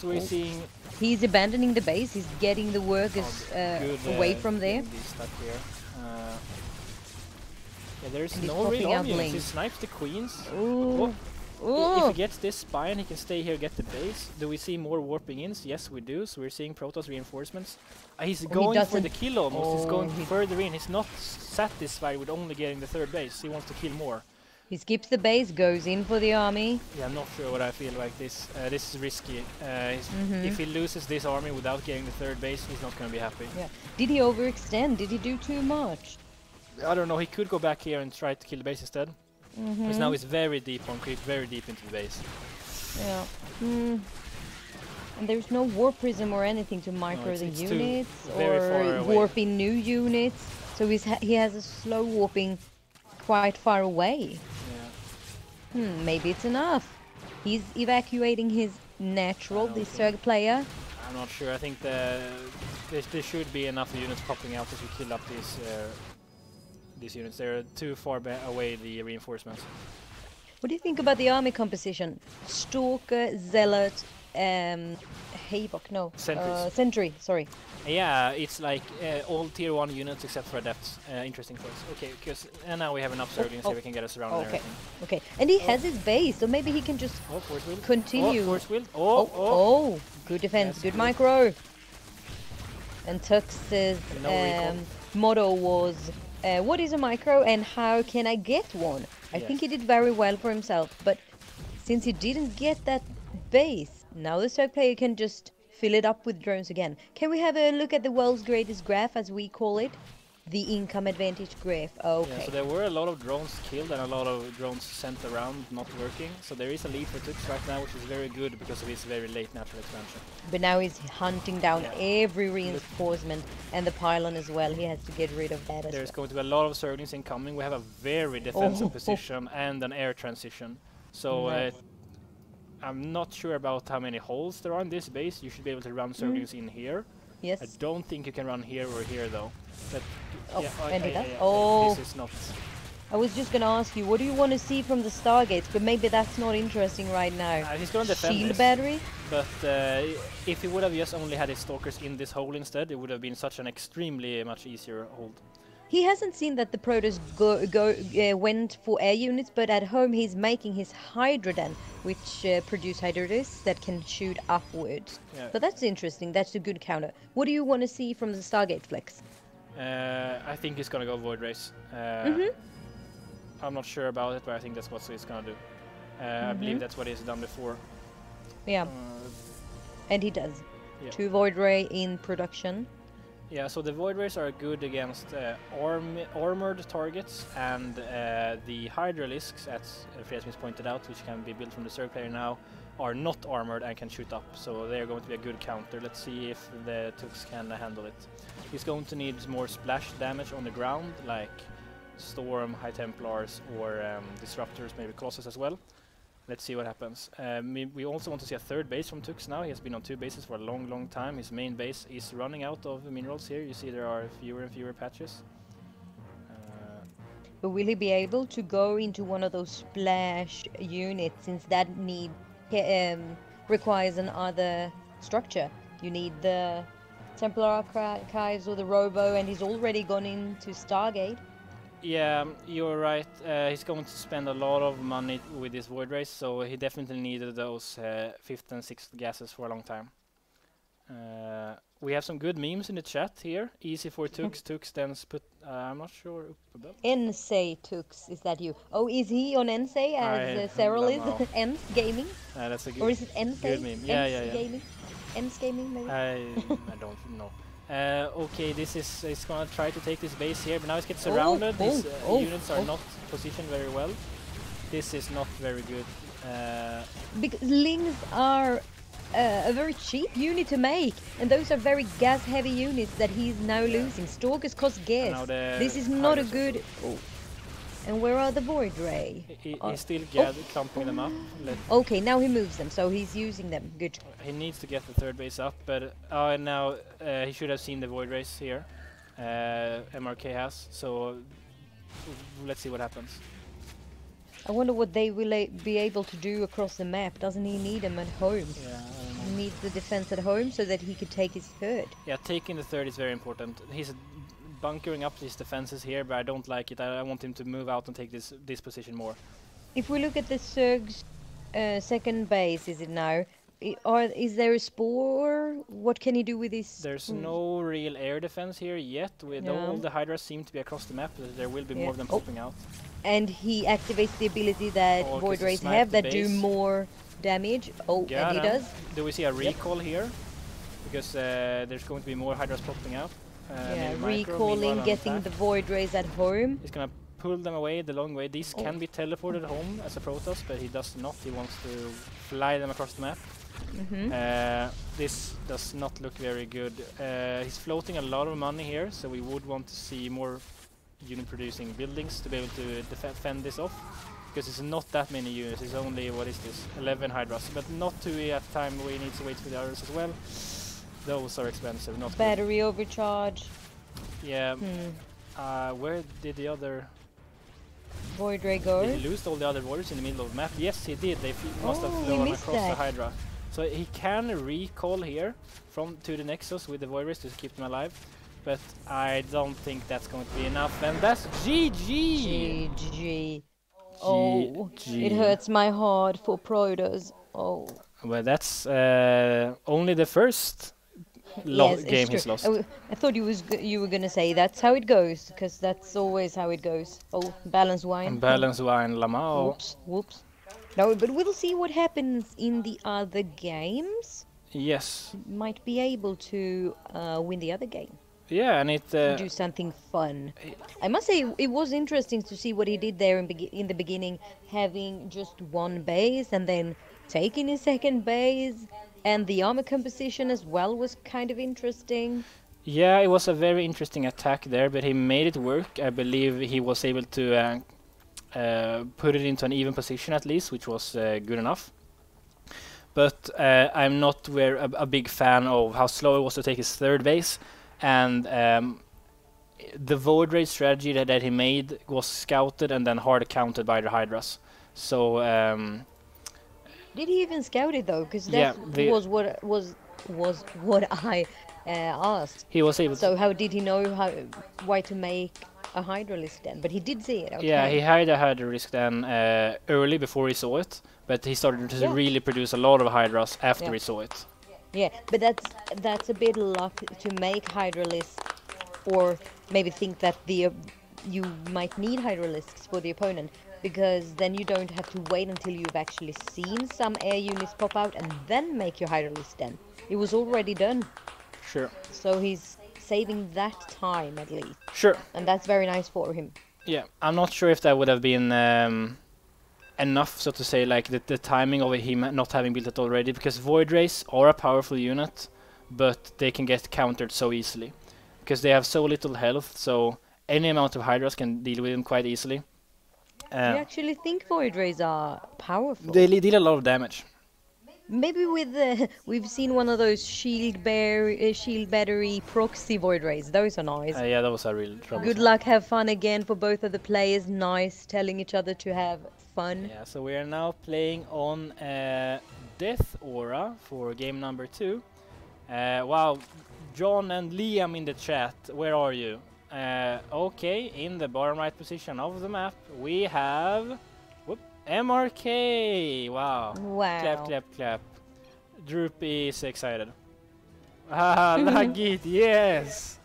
So we're seeing... He's abandoning the base, he's getting the workers away from there. Yeah, there's no real army units. He snipes the queens. If he gets this spine, he can stay here, get the base. Do we see more warping ins? Yes, we do. So we're seeing Protoss reinforcements. He's going for the kill almost. He's going further in. He's not satisfied with only getting the third base. He wants to kill more. He skips the base, goes in for the army. Yeah, I'm not sure what I feel like this. This is risky. If he loses this army without getting the third base, he's not going to be happy. Yeah. Did he overextend? Did he do too much? I don't know. He could go back here and try to kill the base instead. Because now it's very deep on creep, very deep into the base. Yeah. And there's no warp prism or anything to micro it's the units or warp in new units. So he's he has a slow warping quite far away. Yeah. Maybe it's enough. He's evacuating his natural, the Zerg player. I'm not sure. I think there should be enough units popping out as we kill up these... these units, they're too far away, the reinforcements. What do you think about the army composition? Stalker, Zealot, Havok, Sentry, sorry. Yeah, it's like all tier 1 units except for Adepts. Interesting choice. Okay, because now we have enough Zerglings so we can get us around and everything. Okay, and he has his base, so maybe he can just continue. Good defense, yes, good micro. And Tux's motto was... what is a micro and how can I get one? I think he did very well for himself, but since he didn't get that base, now the Zerg player can just fill it up with drones again. Can we have a look at the world's greatest graph, as we call it? The income advantage graph. Okay. Yeah, so there were a lot of drones killed and a lot of drones sent around not working. So there is a lead for Tux right now, which is very good because of his very late natural expansion. But now he's hunting down every reinforcement and the pylon as well. He has to get rid of that as well. There's going to be a lot of Zerglings incoming. We have a very defensive position and an air transition. So I'm not sure about how many holes there are in this base. You should be able to run Zerglings in here. Yes. I don't think you can run here or here though. But this is not. I was just gonna ask you, what do you want to see from the Stargates? But maybe that's not interesting right now. He's gonna defend shield battery. But if he would have just only had his stalkers in this hole instead, it would have been such an extremely much easier hold. He hasn't seen that the Protoss went for air units, but at home he's making his Hydroden, which produce Hydrodis that can shoot upwards. Yeah. So that's interesting, that's a good counter. What do you want to see from the Stargate, Flex? I think he's going to go Void Race. I'm not sure about it, but I think that's what he's going to do. I believe that's what he's done before. Yeah, and he does. Yeah. 2 Void Ray in production. Yeah, so the Void Rays are good against armored targets and the Hydralisks, as Freda Smys pointed out, which can be built from the Zerg player now, are not armored and can shoot up. So they're going to be a good counter. Let's see if the Tux can handle it. He's going to need more splash damage on the ground, like Storm, High Templars, or Disruptors, maybe Colossus as well. Let's see what happens. We also want to see a third base from Tux now. He has been on 2 bases for a long, long time. His main base is running out of minerals here. You see there are fewer and fewer patches. But will he be able to go into one of those splash units, since that requires another structure? You need the Templar Archives or the Robo, and he's already gone into Stargate. Yeah, you're right. He's going to spend a lot of money with this Void Race, so he definitely needed those 5th and 6th gases for a long time. We have some good memes in the chat here. Easy for Tux, Tux stands put... I'm not sure... Ensei Tux, is that you? Oh, is he on Ensei as Cyril is? Ens Gaming? That's a good, or is it Ensei? Good meme. Yeah, Ens Gaming? Ensei Gaming, maybe? I don't know. Okay, this is it's gonna try to take this base here, but now it's getting surrounded. These units are not positioned very well. This is not very good. Because Lings are a very cheap unit to make, and those are very gas-heavy units that he's now losing. Stalkers cost gas. This is not a good... And where are the Void Ray? He's still clumping them up. Okay, now he moves them, so he's using them. Good. He needs to get the third base up, but now he should have seen the Void Rays here. MRK has, so let's see what happens. I wonder what they will be able to do across the map. Doesn't he need them at home? Yeah, he needs the defense at home so that he could take his third. Yeah, taking the third is very important. He's bunkering up these defenses here, but I don't like it. I want him to move out and take this position more. If we look at the Zerg's second base, is it now? Is there a spore? What can he do with this? There's no real air defense here yet. All the hydras seem to be across the map. There will be more of them popping out. And he activates the ability that Void Rays have that do more damage. And he does. Do we see a recall here? Because there's going to be more hydras popping out. Recalling, getting the Void Rays at home. He's gonna pull them away the long way. These can be teleported home as a Protoss, but he does not. He wants to fly them across the map. This does not look very good. He's floating a lot of money here, so we would want to see more unit-producing buildings to be able to defend this off. Because it's not that many units. It's only, 11 Hydras, but not two at a time. We need to wait for the others as well. Those are expensive, not battery good. Overcharge. Yeah. Where did the other Void Ray go? Did he lose all the other warriors in the middle of the map? Yes, he did. They must have flown across the Hydra. So he can recall here to the Nexus with the Void Rays to keep them alive. But I don't think that's going to be enough. And that's GG! GG. Oh, it hurts my heart for Protoss. Oh. Well, that's only the first game he's lost. I thought you were going to say that's how it goes, because that's always how it goes. Oh, balance wine. Balance wine, Lamao. Whoops. No, but we'll see what happens in the other games. Yes. Might be able to win the other game. Yeah, and it... do something fun. I must say, it was interesting to see what he did there in the beginning, having just one base and then taking his second base, and the armor composition as well was kind of interesting. Yeah, it was a very interesting attack there, but he made it work. I believe he was able to put it into an even position at least, which was good enough. But I'm not a big fan of how slow it was to take his third base, and the Void Raid strategy that he made was scouted and then hard countered by the Hydras. So... did he even scout it though? Because that was what I asked. He was able. So how did he know why to make a Hydra risk then? But he did see it. Okay. Yeah, he had a Hydra risk then early before he saw it, but he started to really produce a lot of Hydras after he saw it. Yeah, but that's a bit luck to make Hydra lists, or maybe think that the you might need Hydra lists for the opponent. Because then you don't have to wait until you've actually seen some air units pop out and then make your Hydra list then. It was already done. Sure. So he's saving that time at least. Sure. And that's very nice for him. Yeah, I'm not sure if that would have been enough, so to say, like the timing of him not having built it already. Because Void Rays are a powerful unit, but they can get countered so easily. Because they have so little health, so any amount of Hydras can deal with them quite easily. Do you actually think Void Rays are powerful? They deal a lot of damage. Maybe with we've seen one of those shield battery proxy Void Rays. Those are nice. Yeah, those are real trouble. Good luck, have fun again for both of the players. Nice telling each other to have fun. Yeah, so we are now playing on Death Aura for game number 2. Wow, John and Liam in the chat, where are you? Okay, in the bottom right position of the map, we have MRK! Wow. Wow. Clap, clap, clap. Droop is excited. Ah, LaggIT, yes!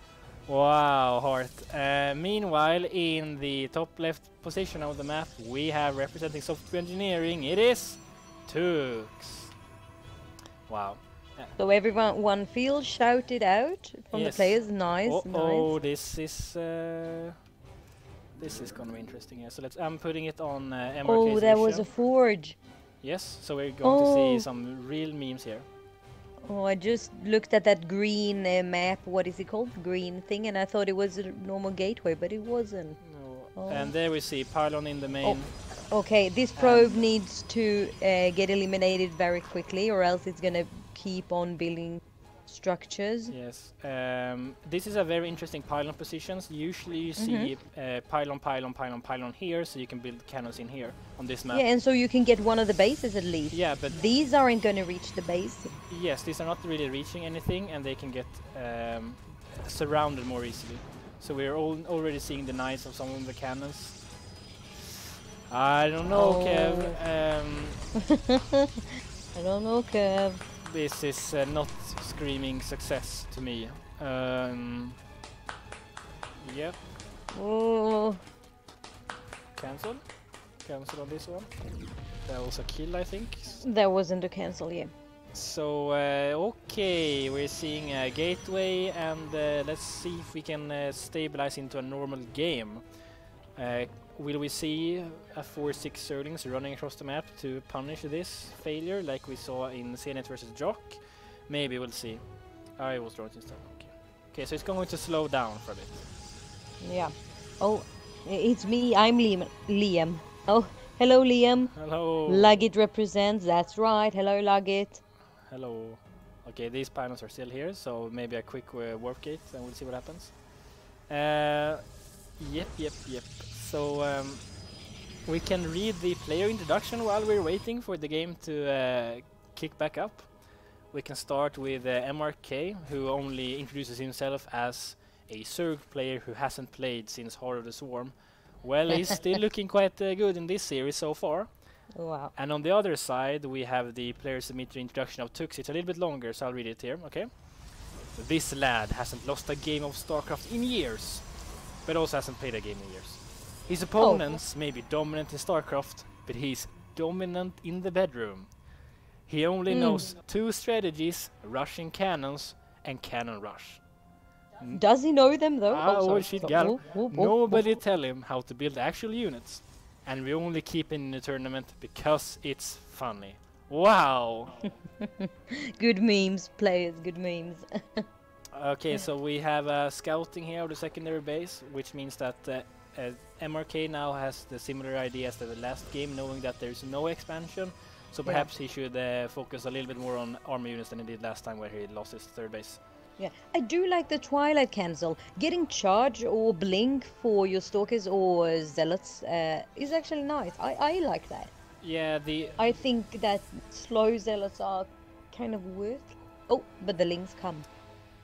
Wow, heart. Meanwhile, in the top left position of the map, we have representing software engineering. It is Tux. Wow. So everyone, one field shouted out from the players. Nice. Oh, nice. This is gonna be interesting. Yeah. So let's. I'm putting it on MRK's. Oh, there was a forge. Yes. So we're going to see some real memes here. Oh, I just looked at that green map. What is it called? Green thing, and I thought it was a normal gateway, but it wasn't. No. Oh. And there we see pylon in the main. Oh. Okay, this probe needs to get eliminated very quickly, or else it's gonna keep on building structures. Yes. This is a very interesting pylon positions. Usually you see pylon here, so you can build cannons in here on this map. Yeah, and so you can get one of the bases at least. Yeah, but these aren't going to reach the base. Yes, these are not really reaching anything, and they can get surrounded more easily. So we're already seeing the knights of some of the cannons. I don't know, Kev. I don't know, Kev. This is not screaming success to me. Yep. Oh. Cancel. Cancel on this one. That was a kill, I think. That wasn't a cancel, yeah. So, okay, we're seeing a gateway, and let's see if we can stabilize into a normal game. Will we see a 4-6 Zerglings running across the map to punish this failure, like we saw in Zenith versus Jok? Maybe we'll see. I was wrong instead. Okay. Okay, so it's going to slow down for a bit. Yeah. Oh, it's me. I'm Liam. Oh, hello, Liam. Hello. LaggIT represents. That's right. Hello, LaggIT. Hello. Okay, these pylons are still here, so maybe a quick warp gate, and we'll see what happens. Yep. So we can read the player introduction while we're waiting for the game to kick back up. We can start with MRK, who only introduces himself as a Zerg player who hasn't played since Heart of the Swarm. Well, he's still looking quite good in this series so far. Wow. And on the other side, we have the player submitter introduction of Tux. It's a little bit longer, so I'll read it here, okay? This lad hasn't lost a game of StarCraft in years, but also hasn't played a game in years. His opponents may be dominant in StarCraft, but he's dominant in the bedroom. He only knows two strategies, rushing cannons and cannon rush. Does he know them though? Oh shit, nobody tell him how to build actual units. And we only keep him in the tournament because it's funny. Wow! Good memes, players, good memes. Okay, so we have scouting here of the secondary base, which means that MRK now has the similar idea as the last game, knowing that there's no expansion, so perhaps he should focus a little bit more on army units than he did last time, where he lost his third base. Yeah, I do like the Twilight cancel. Getting charge or blink for your stalkers or zealots is actually nice. I like that. Yeah, I think that slow zealots are kind of worth. Oh, but the links come.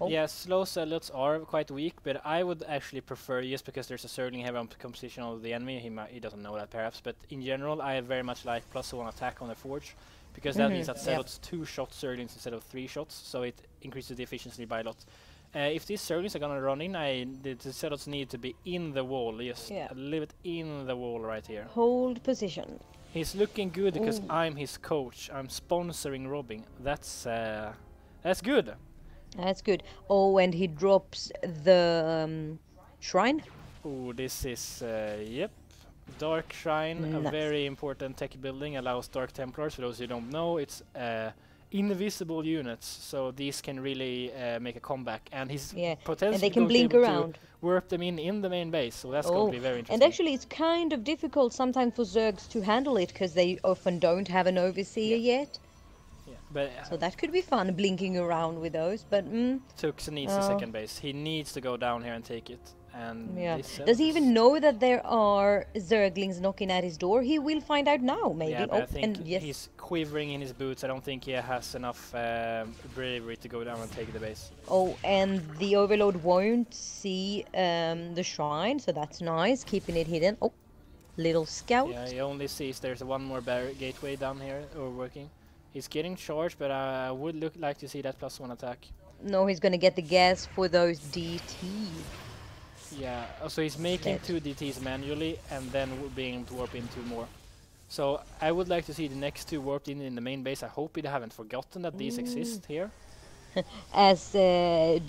Yeah, slow zealots are quite weak, but I would actually prefer, yes, because there's a certain heavy composition of the enemy, he doesn't know that perhaps, but in general I very much like +1 attack on the forge, because that means that zealots 2-shot zerglings instead of 3 shots, so it increases the efficiency by a lot. If these zerglings are gonna run in, the zealots need to be in the wall, just a little bit in the wall right here. Hold position. He's looking good because I'm his coach, I'm sponsoring Robin, that's good. That's good. Oh, and he drops the shrine. Oh, this is, Dark Shrine, a very important tech building, allows Dark Templars. For those who don't know, it's invisible units, so these can really make a comeback. And he's potentially and they can blink around. Warp them in the main base, so that's going to be very interesting. And actually, it's kind of difficult sometimes for Zergs to handle it, because they often don't have an overseer yet. But so that could be fun, blinking around with those, but... Tux needs the second base. He needs to go down here and take it. And does he even know that there are Zerglings knocking at his door? He will find out now, maybe. Yeah, I think he's quivering in his boots. I don't think he has enough bravery to go down and take the base. Oh, and the Overlord won't see the shrine, so that's nice, keeping it hidden. Oh, little scout. Yeah, he only sees there's one more gateway down here, or working. He's getting charged, but I would like to see that +1 attack. No, he's gonna get the gas for those DTs. Yeah, so he's making 2 DTs manually, and then being able to warp in 2 more. So I would like to see the next two warped in the main base. I hope you haven't forgotten that these exist here. As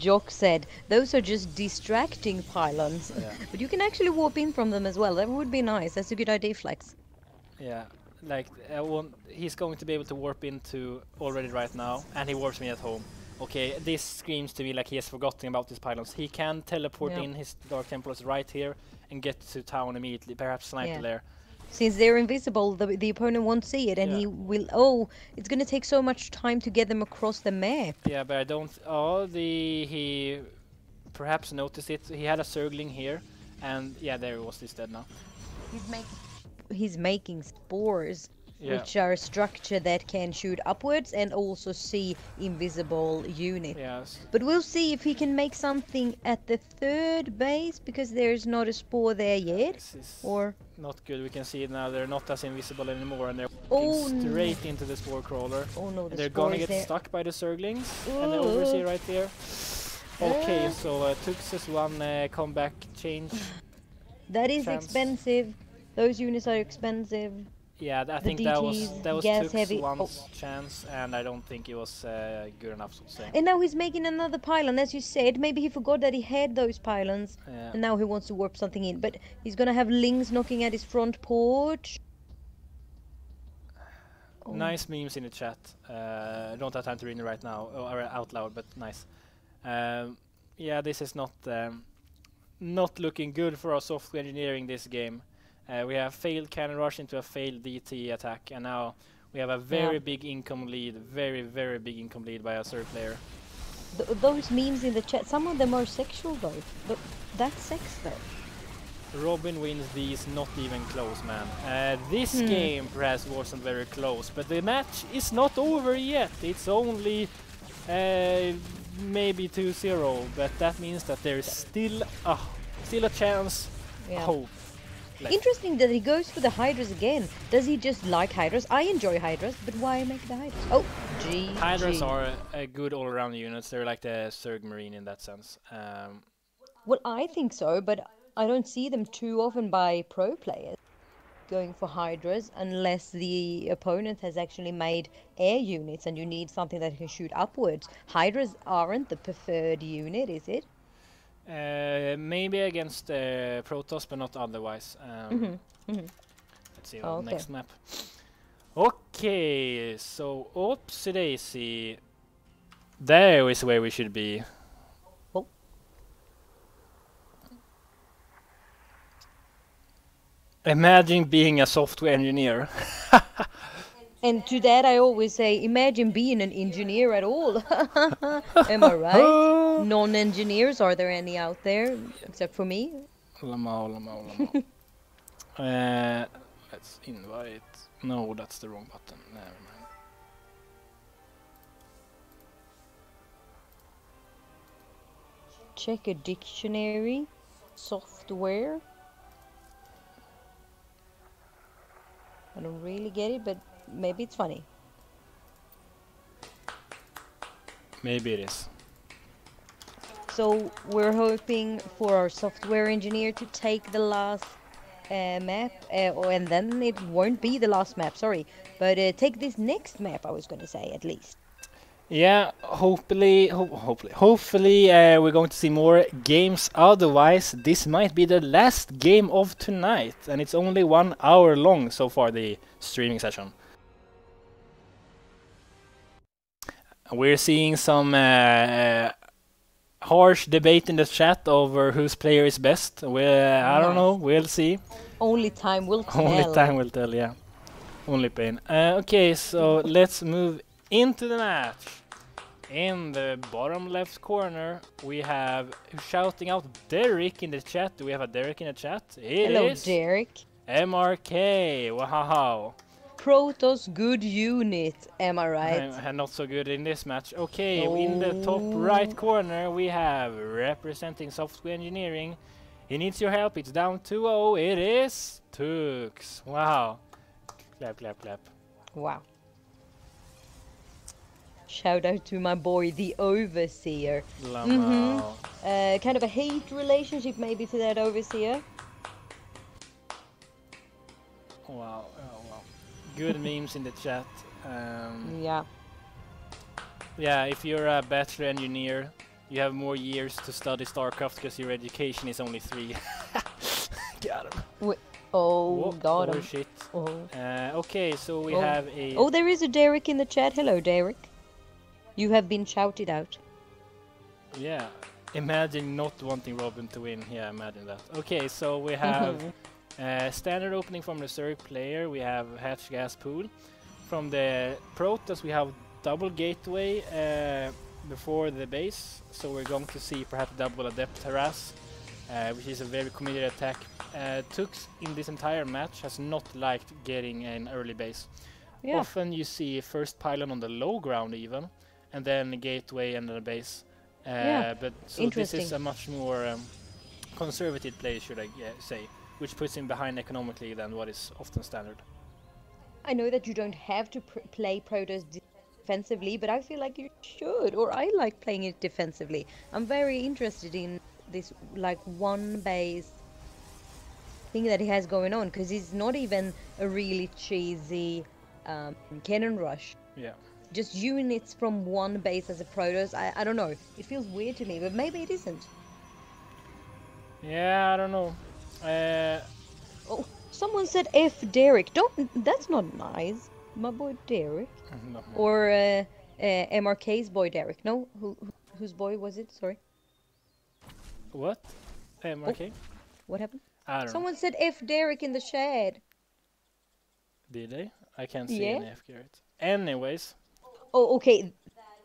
Jok said, those are just distracting pylons. Yeah. But you can actually warp in from them as well. That would be nice. That's a good idea, Flex. Yeah, like he's going to be able to warp into already right now, and he warps me at home. Okay, this screams to me like he has forgotten about these pylons. He can teleport in his Dark Templars right here and get to town immediately, perhaps snipe the lair. Since they're invisible, the opponent won't see it, and he will... Oh, it's going to take so much time to get them across the map. Yeah, but I don't... Oh, he perhaps noticed it. He had a Zergling here, and yeah, there he was. He's dead now. He's making spores, which are a structure that can shoot upwards and also see invisible units. Yes. But we'll see if he can make something at the third base, because there's not a spore there yet. This is not good. We can see it now. They're not as invisible anymore, and they're straight into the spore crawler. Oh no! The they're gonna get stuck by the Zerglings, and the Overseer right there. Okay, so Tux's one comeback change. That is expensive. Those units are expensive. Yeah, I think that was Tux's one chance, and I don't think it was good enough. And now he's making another pylon, as you said. Maybe he forgot that he had those pylons, and now he wants to warp something in. But he's gonna have Lings knocking at his front porch. Nice memes in the chat. I don't have time to read it right now, or out loud, but nice. Yeah, this is not looking good for our software engineering this game. We have failed cannon rush into a failed DT attack, and now we have a very big income lead, very, very big income lead by a third player. Those memes in the chat, some of them are sexual though. That's sex though. Robin wins these, not even close, man. This game perhaps wasn't very close, but the match is not over yet. It's only maybe 2-0, but that means that there is still a chance, hope. Interesting that he goes for the Hydras again. Does he just like Hydras? I enjoy Hydras, but why make the Hydras? Oh, GG. Hydras are a good all-around units. They're like the Submarine in that sense. Well, I think so, but I don't see them too often by pro players going for Hydras unless the opponent has actually made air units and you need something that can shoot upwards. Hydras aren't the preferred unit, is it? Maybe against Protoss, but not otherwise. Let's see on the next map. Okay, so oopsie daisy. There is where we should be. Oh. Imagine being a software engineer. And to that I always say, imagine being an engineer at all. Am I right? Non-engineers, are there any out there? Except for me? Lama. Let's invite... No, that's the wrong button. Never mind. Check a dictionary. Software. I don't really get it, but... Maybe it's funny. Maybe it is. So we're hoping for our software engineer to take the last map, and then it won't be the last map, sorry. But take this next map, I was going to say, at least. Yeah, hopefully we're going to see more games. Otherwise, this might be the last game of tonight, and it's only 1 hour long so far, the streaming session. We're seeing some harsh debate in the chat over whose player is best. I don't know, we'll see. Only time will tell. Only time will tell, yeah. Only pain. Okay, so let's move into the match. In the bottom left corner, we have shouting out Derek in the chat. Do we have a Derek in the chat? Hello, Derek. MRK, wow. Protoss, good unit, am I right? I'm not so good in this match. Okay, in the top right corner, we have representing software engineering. He needs your help, it's down 2-0, it is Tux. Wow. Clap, clap, clap. Wow. Shout out to my boy, the Overseer. Kind of a hate relationship maybe to that Overseer. Wow. good memes in the chat. Yeah, if you're a bachelor engineer, you have more years to study StarCraft because your education is only 3. Got him. Oh, got him. Shit. Oh. Okay, so we have a... Oh, there is a Derek in the chat. Hello, Derek. You have been shouted out. Yeah. Imagine not wanting Robin to win. Yeah, imagine that. Okay, so we have standard opening from reserve player. We have hatch gas pool. From the Protoss, we have double gateway before the base. So we're going to see perhaps double adept harass, which is a very committed attack. Tux in this entire match has not liked getting an early base. Yeah. Often you see first pylon on the low ground even, and then gateway and then a base. Yeah. But so this is a much more conservative play, should I say, which puts him behind economically than what is often standard. I know that you don't have to play Protoss defensively, but I feel like you should, or I like playing it defensively. I'm very interested in this like one base thing that he has going on, because he's not even a really cheesy cannon rush. Yeah. Just units from one base as a Protoss, I don't know. It feels weird to me, but maybe it isn't. Yeah, I don't know. Oh, someone said F Derek. Don't. That's not nice. My boy Derek. No. Or MRK's boy Derek. No, whose boy was it? Sorry. What? MRK? Oh, what happened? I don't know. Someone said F Derek in the chat. Did they? I can't see any F Garrett. Anyways. Oh, okay.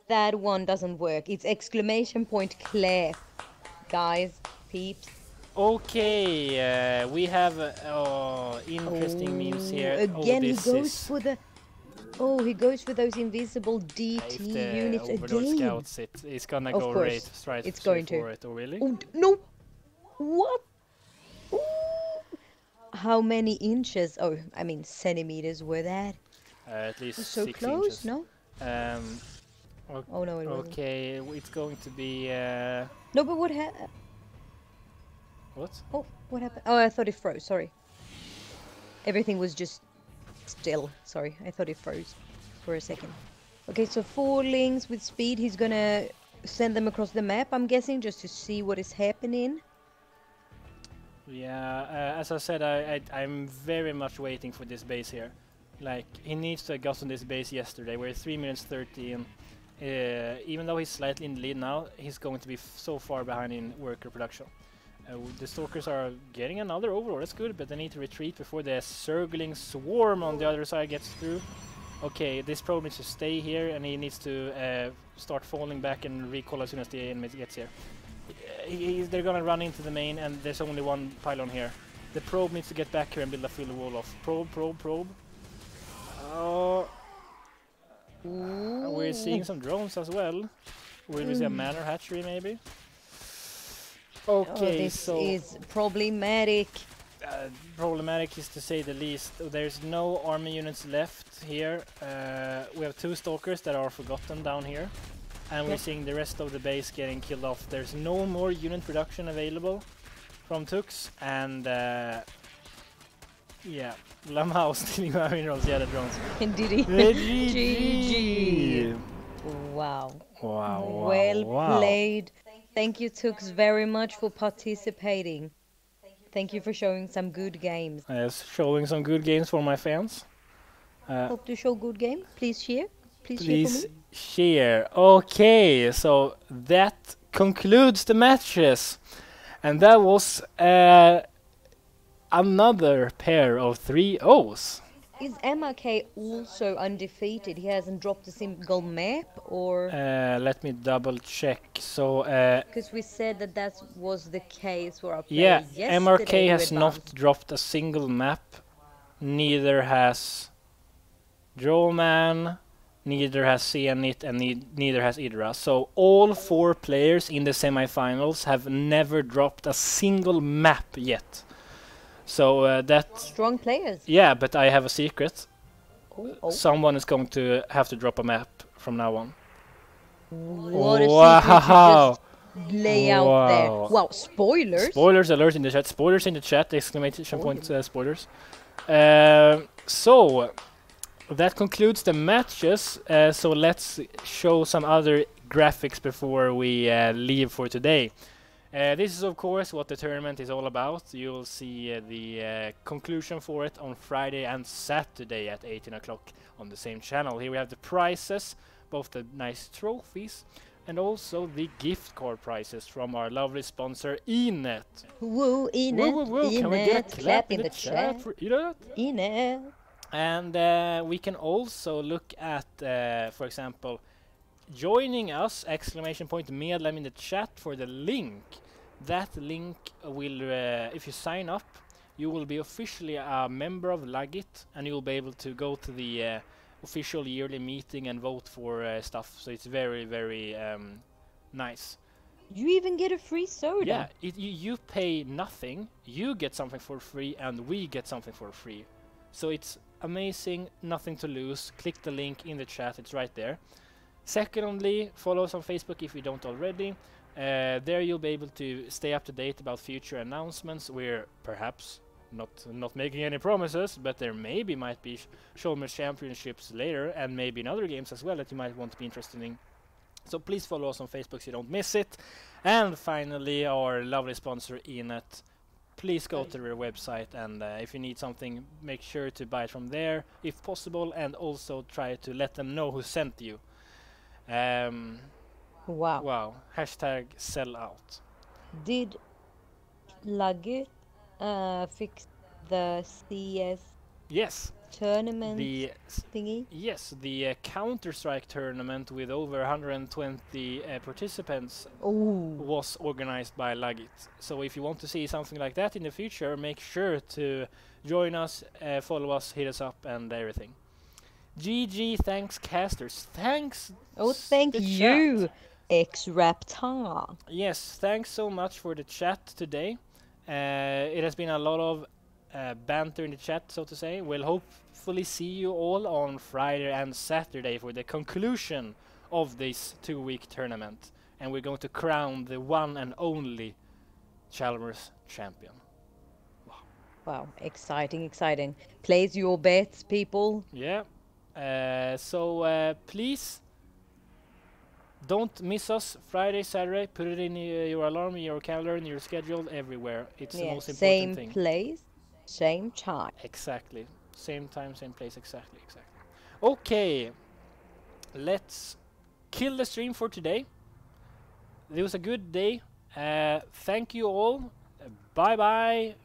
That one doesn't work. It's exclamation point Claire. Guys, peeps. Okay, we have interesting memes here. Again, he goes for those invisible DT units again. Scouts it, it's gonna go right. It's going to. For it. Oh, really? Oh, no. What? Ooh. How many inches? Oh, I mean centimeters were that? At least so 6 close, inches. No? Oh no, it wasn't. Okay, it's going to be... No, but what happened? What? Oh, what happened? Oh, I thought it froze, sorry. Everything was just still, sorry. I thought it froze for a second. Okay, so 4 links with speed. He's gonna send them across the map, I'm guessing, just to see what is happening. Yeah, as I said, I'm very much waiting for this base here. Like, he needs to have gotten this base yesterday. We're 3 minutes 30 in. Even though he's slightly in the lead now, he's going to be so far behind in worker production. The Stalkers are getting another overall, that's good, but they need to retreat before the circling swarm on the other side gets through. Okay, this Probe needs to stay here, and he needs to start falling back and recall as soon as the enemy gets here. They're gonna run into the main, and there's only one pylon here. The Probe needs to get back here and build a filler wall off. Probe. We're seeing some drones as well. Will we see a manor hatchery maybe? Okay, this is problematic. Problematic is to say the least. There's no army units left here. We have 2 stalkers that are forgotten down here. And we're seeing the rest of the base getting killed off. There's no more unit production available from Tux, and yeah, Lamhouse didn't even have minerals, the other drones. And did he? GG! Wow. Well played. Thank you, Tux, very much for participating. Thank you for showing some good games. Yes, showing some good games for my fans. Hope to show good game. Please share. Please share. Okay, so that concludes the matches. And that was... another pair of 3-0s. Is MRK also undefeated? He hasn't dropped a single map, or? Let me double check. So. Because we said that was the case for our players yesterday. Yeah, MRK has not dropped a single map. Neither has Drawman, neither has Zenith, and neither has Idra. So all 4 players in the semifinals have never dropped a single map yet. So that strong players. Yeah, but I have a secret. Someone is going to have to drop a map from now on. What a secret you just lay out there. Wow, spoilers! Spoilers alert in the chat! Spoilers in the chat! Exclamation point! Spoilers. So that concludes the matches, so let's show some other graphics before we leave for today. This is of course what the tournament is all about. You'll see the conclusion for it on Friday and Saturday at 18 o'clock on the same channel. Here we have the prizes, both the nice trophies and also the gift card prizes from our lovely sponsor Inet. Woo, Inet, woo, woo, woo. Inet, can we get a clap in the chat for Inet? Inet. And we can also look at, for example, joining us, exclamation point, medlem in the chat for the link. That link will, if you sign up, you will be officially a member of LaggIT, and you'll be able to go to the official yearly meeting and vote for stuff. So it's very, very nice. You even get a free soda. Yeah, you pay nothing, you get something for free, and we get something for free. So it's amazing, nothing to lose. Click the link in the chat, it's right there. Secondly, follow us on Facebook if you don't already. There you'll be able to stay up to date about future announcements. We're perhaps not making any promises, but there might be Chalmers Championships later, and maybe in other games as well that you might want to be interested in. So please follow us on Facebook so you don't miss it. And finally, our lovely sponsor Inet. Please go to their website, and if you need something, make sure to buy it from there if possible, and also try to let them know who sent you. Wow. Wow. Hashtag sell out. Did LaggIT fix the CS tournament thingy? Yes, the Counter-Strike tournament with over 120 participants was organized by LaggIT. So if you want to see something like that in the future, make sure to join us, follow us, hit us up and everything. GG, thanks casters, thanks. Oh, thank you, X-Raptor. Yes, thanks so much for the chat today. It has been a lot of banter in the chat, so to say. We'll hopefully see you all on Friday and Saturday for the conclusion of this two-week tournament. And we're going to crown the one and only Chalmers champion. Wow. Wow, exciting, exciting. Place your bets, people. Yeah. So please don't miss us Friday, Saturday. Put it in your alarm, your calendar, in your schedule, everywhere. It's the most important thing. Same place, same time. Exactly. Same time, same place. Exactly, exactly. Okay, let's kill the stream for today. It was a good day. Thank you all. Bye bye.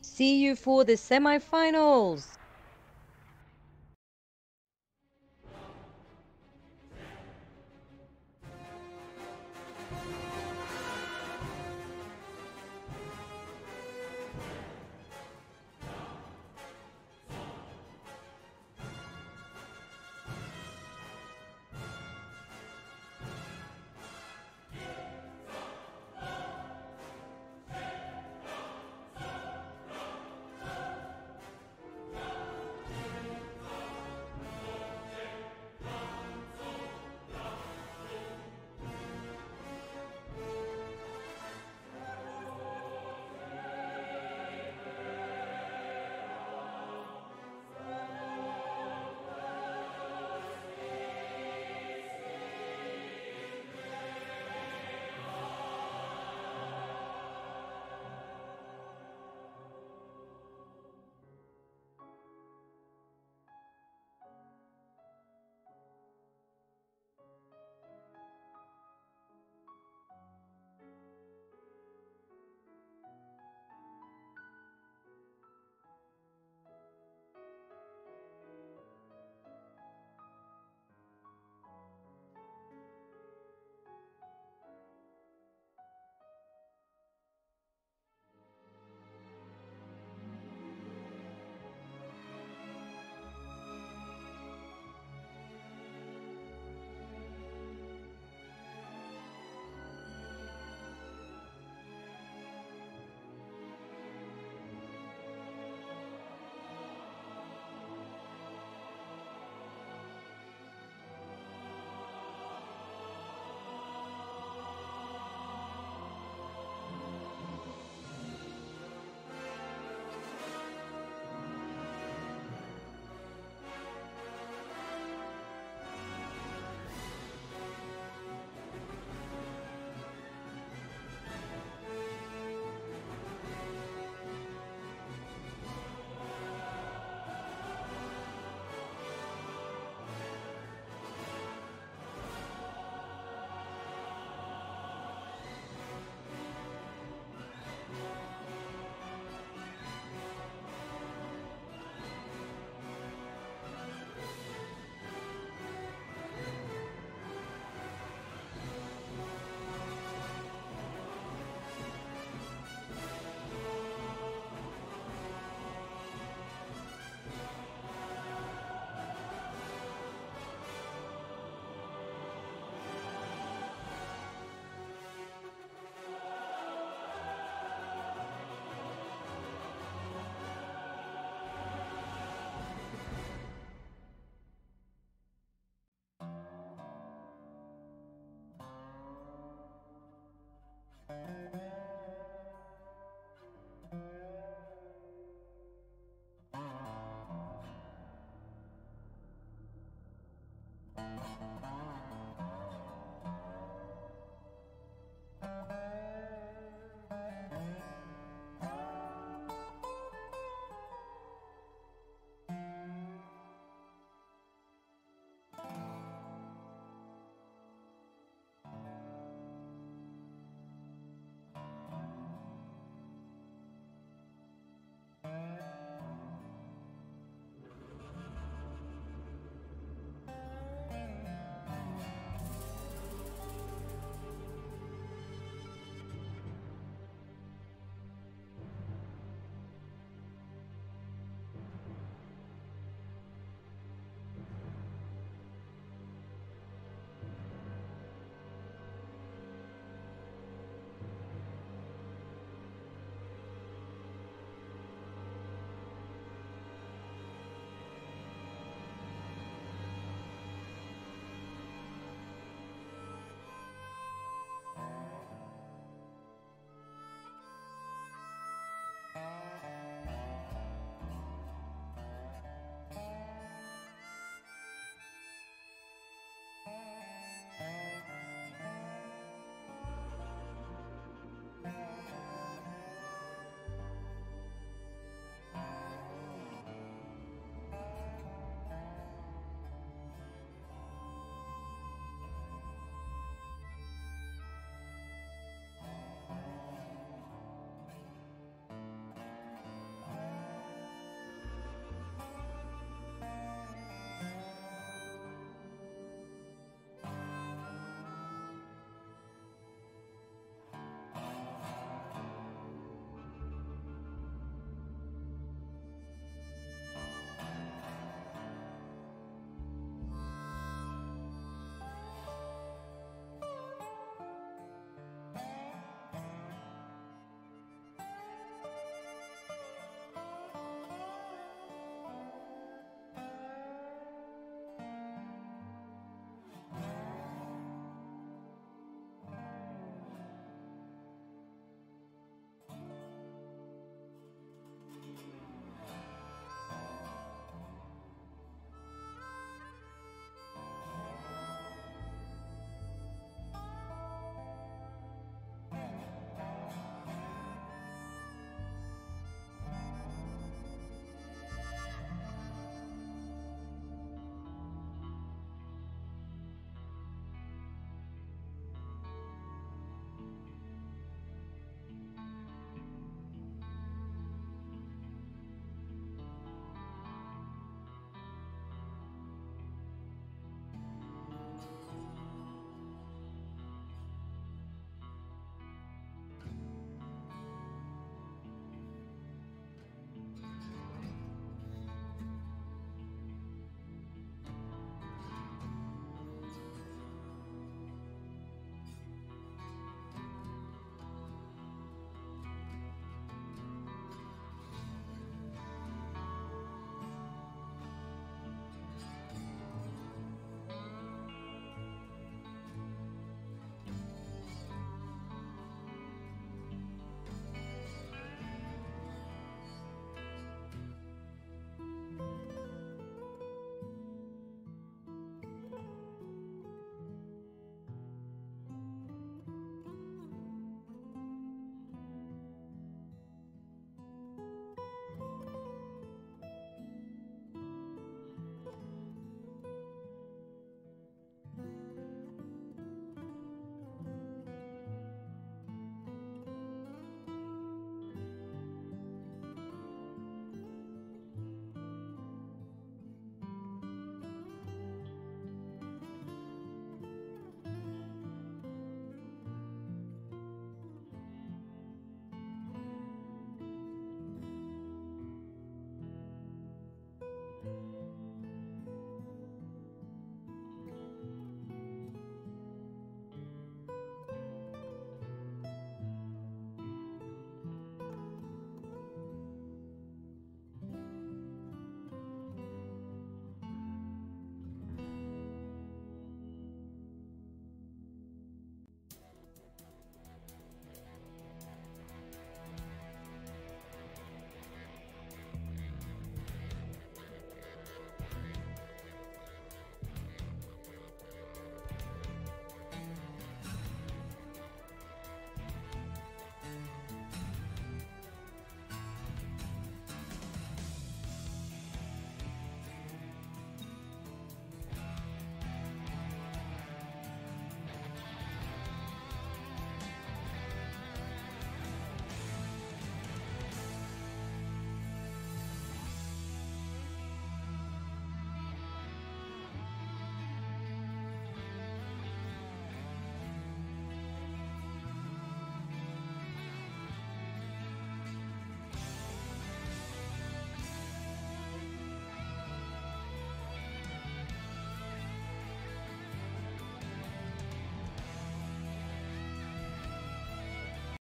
See you for the semifinals.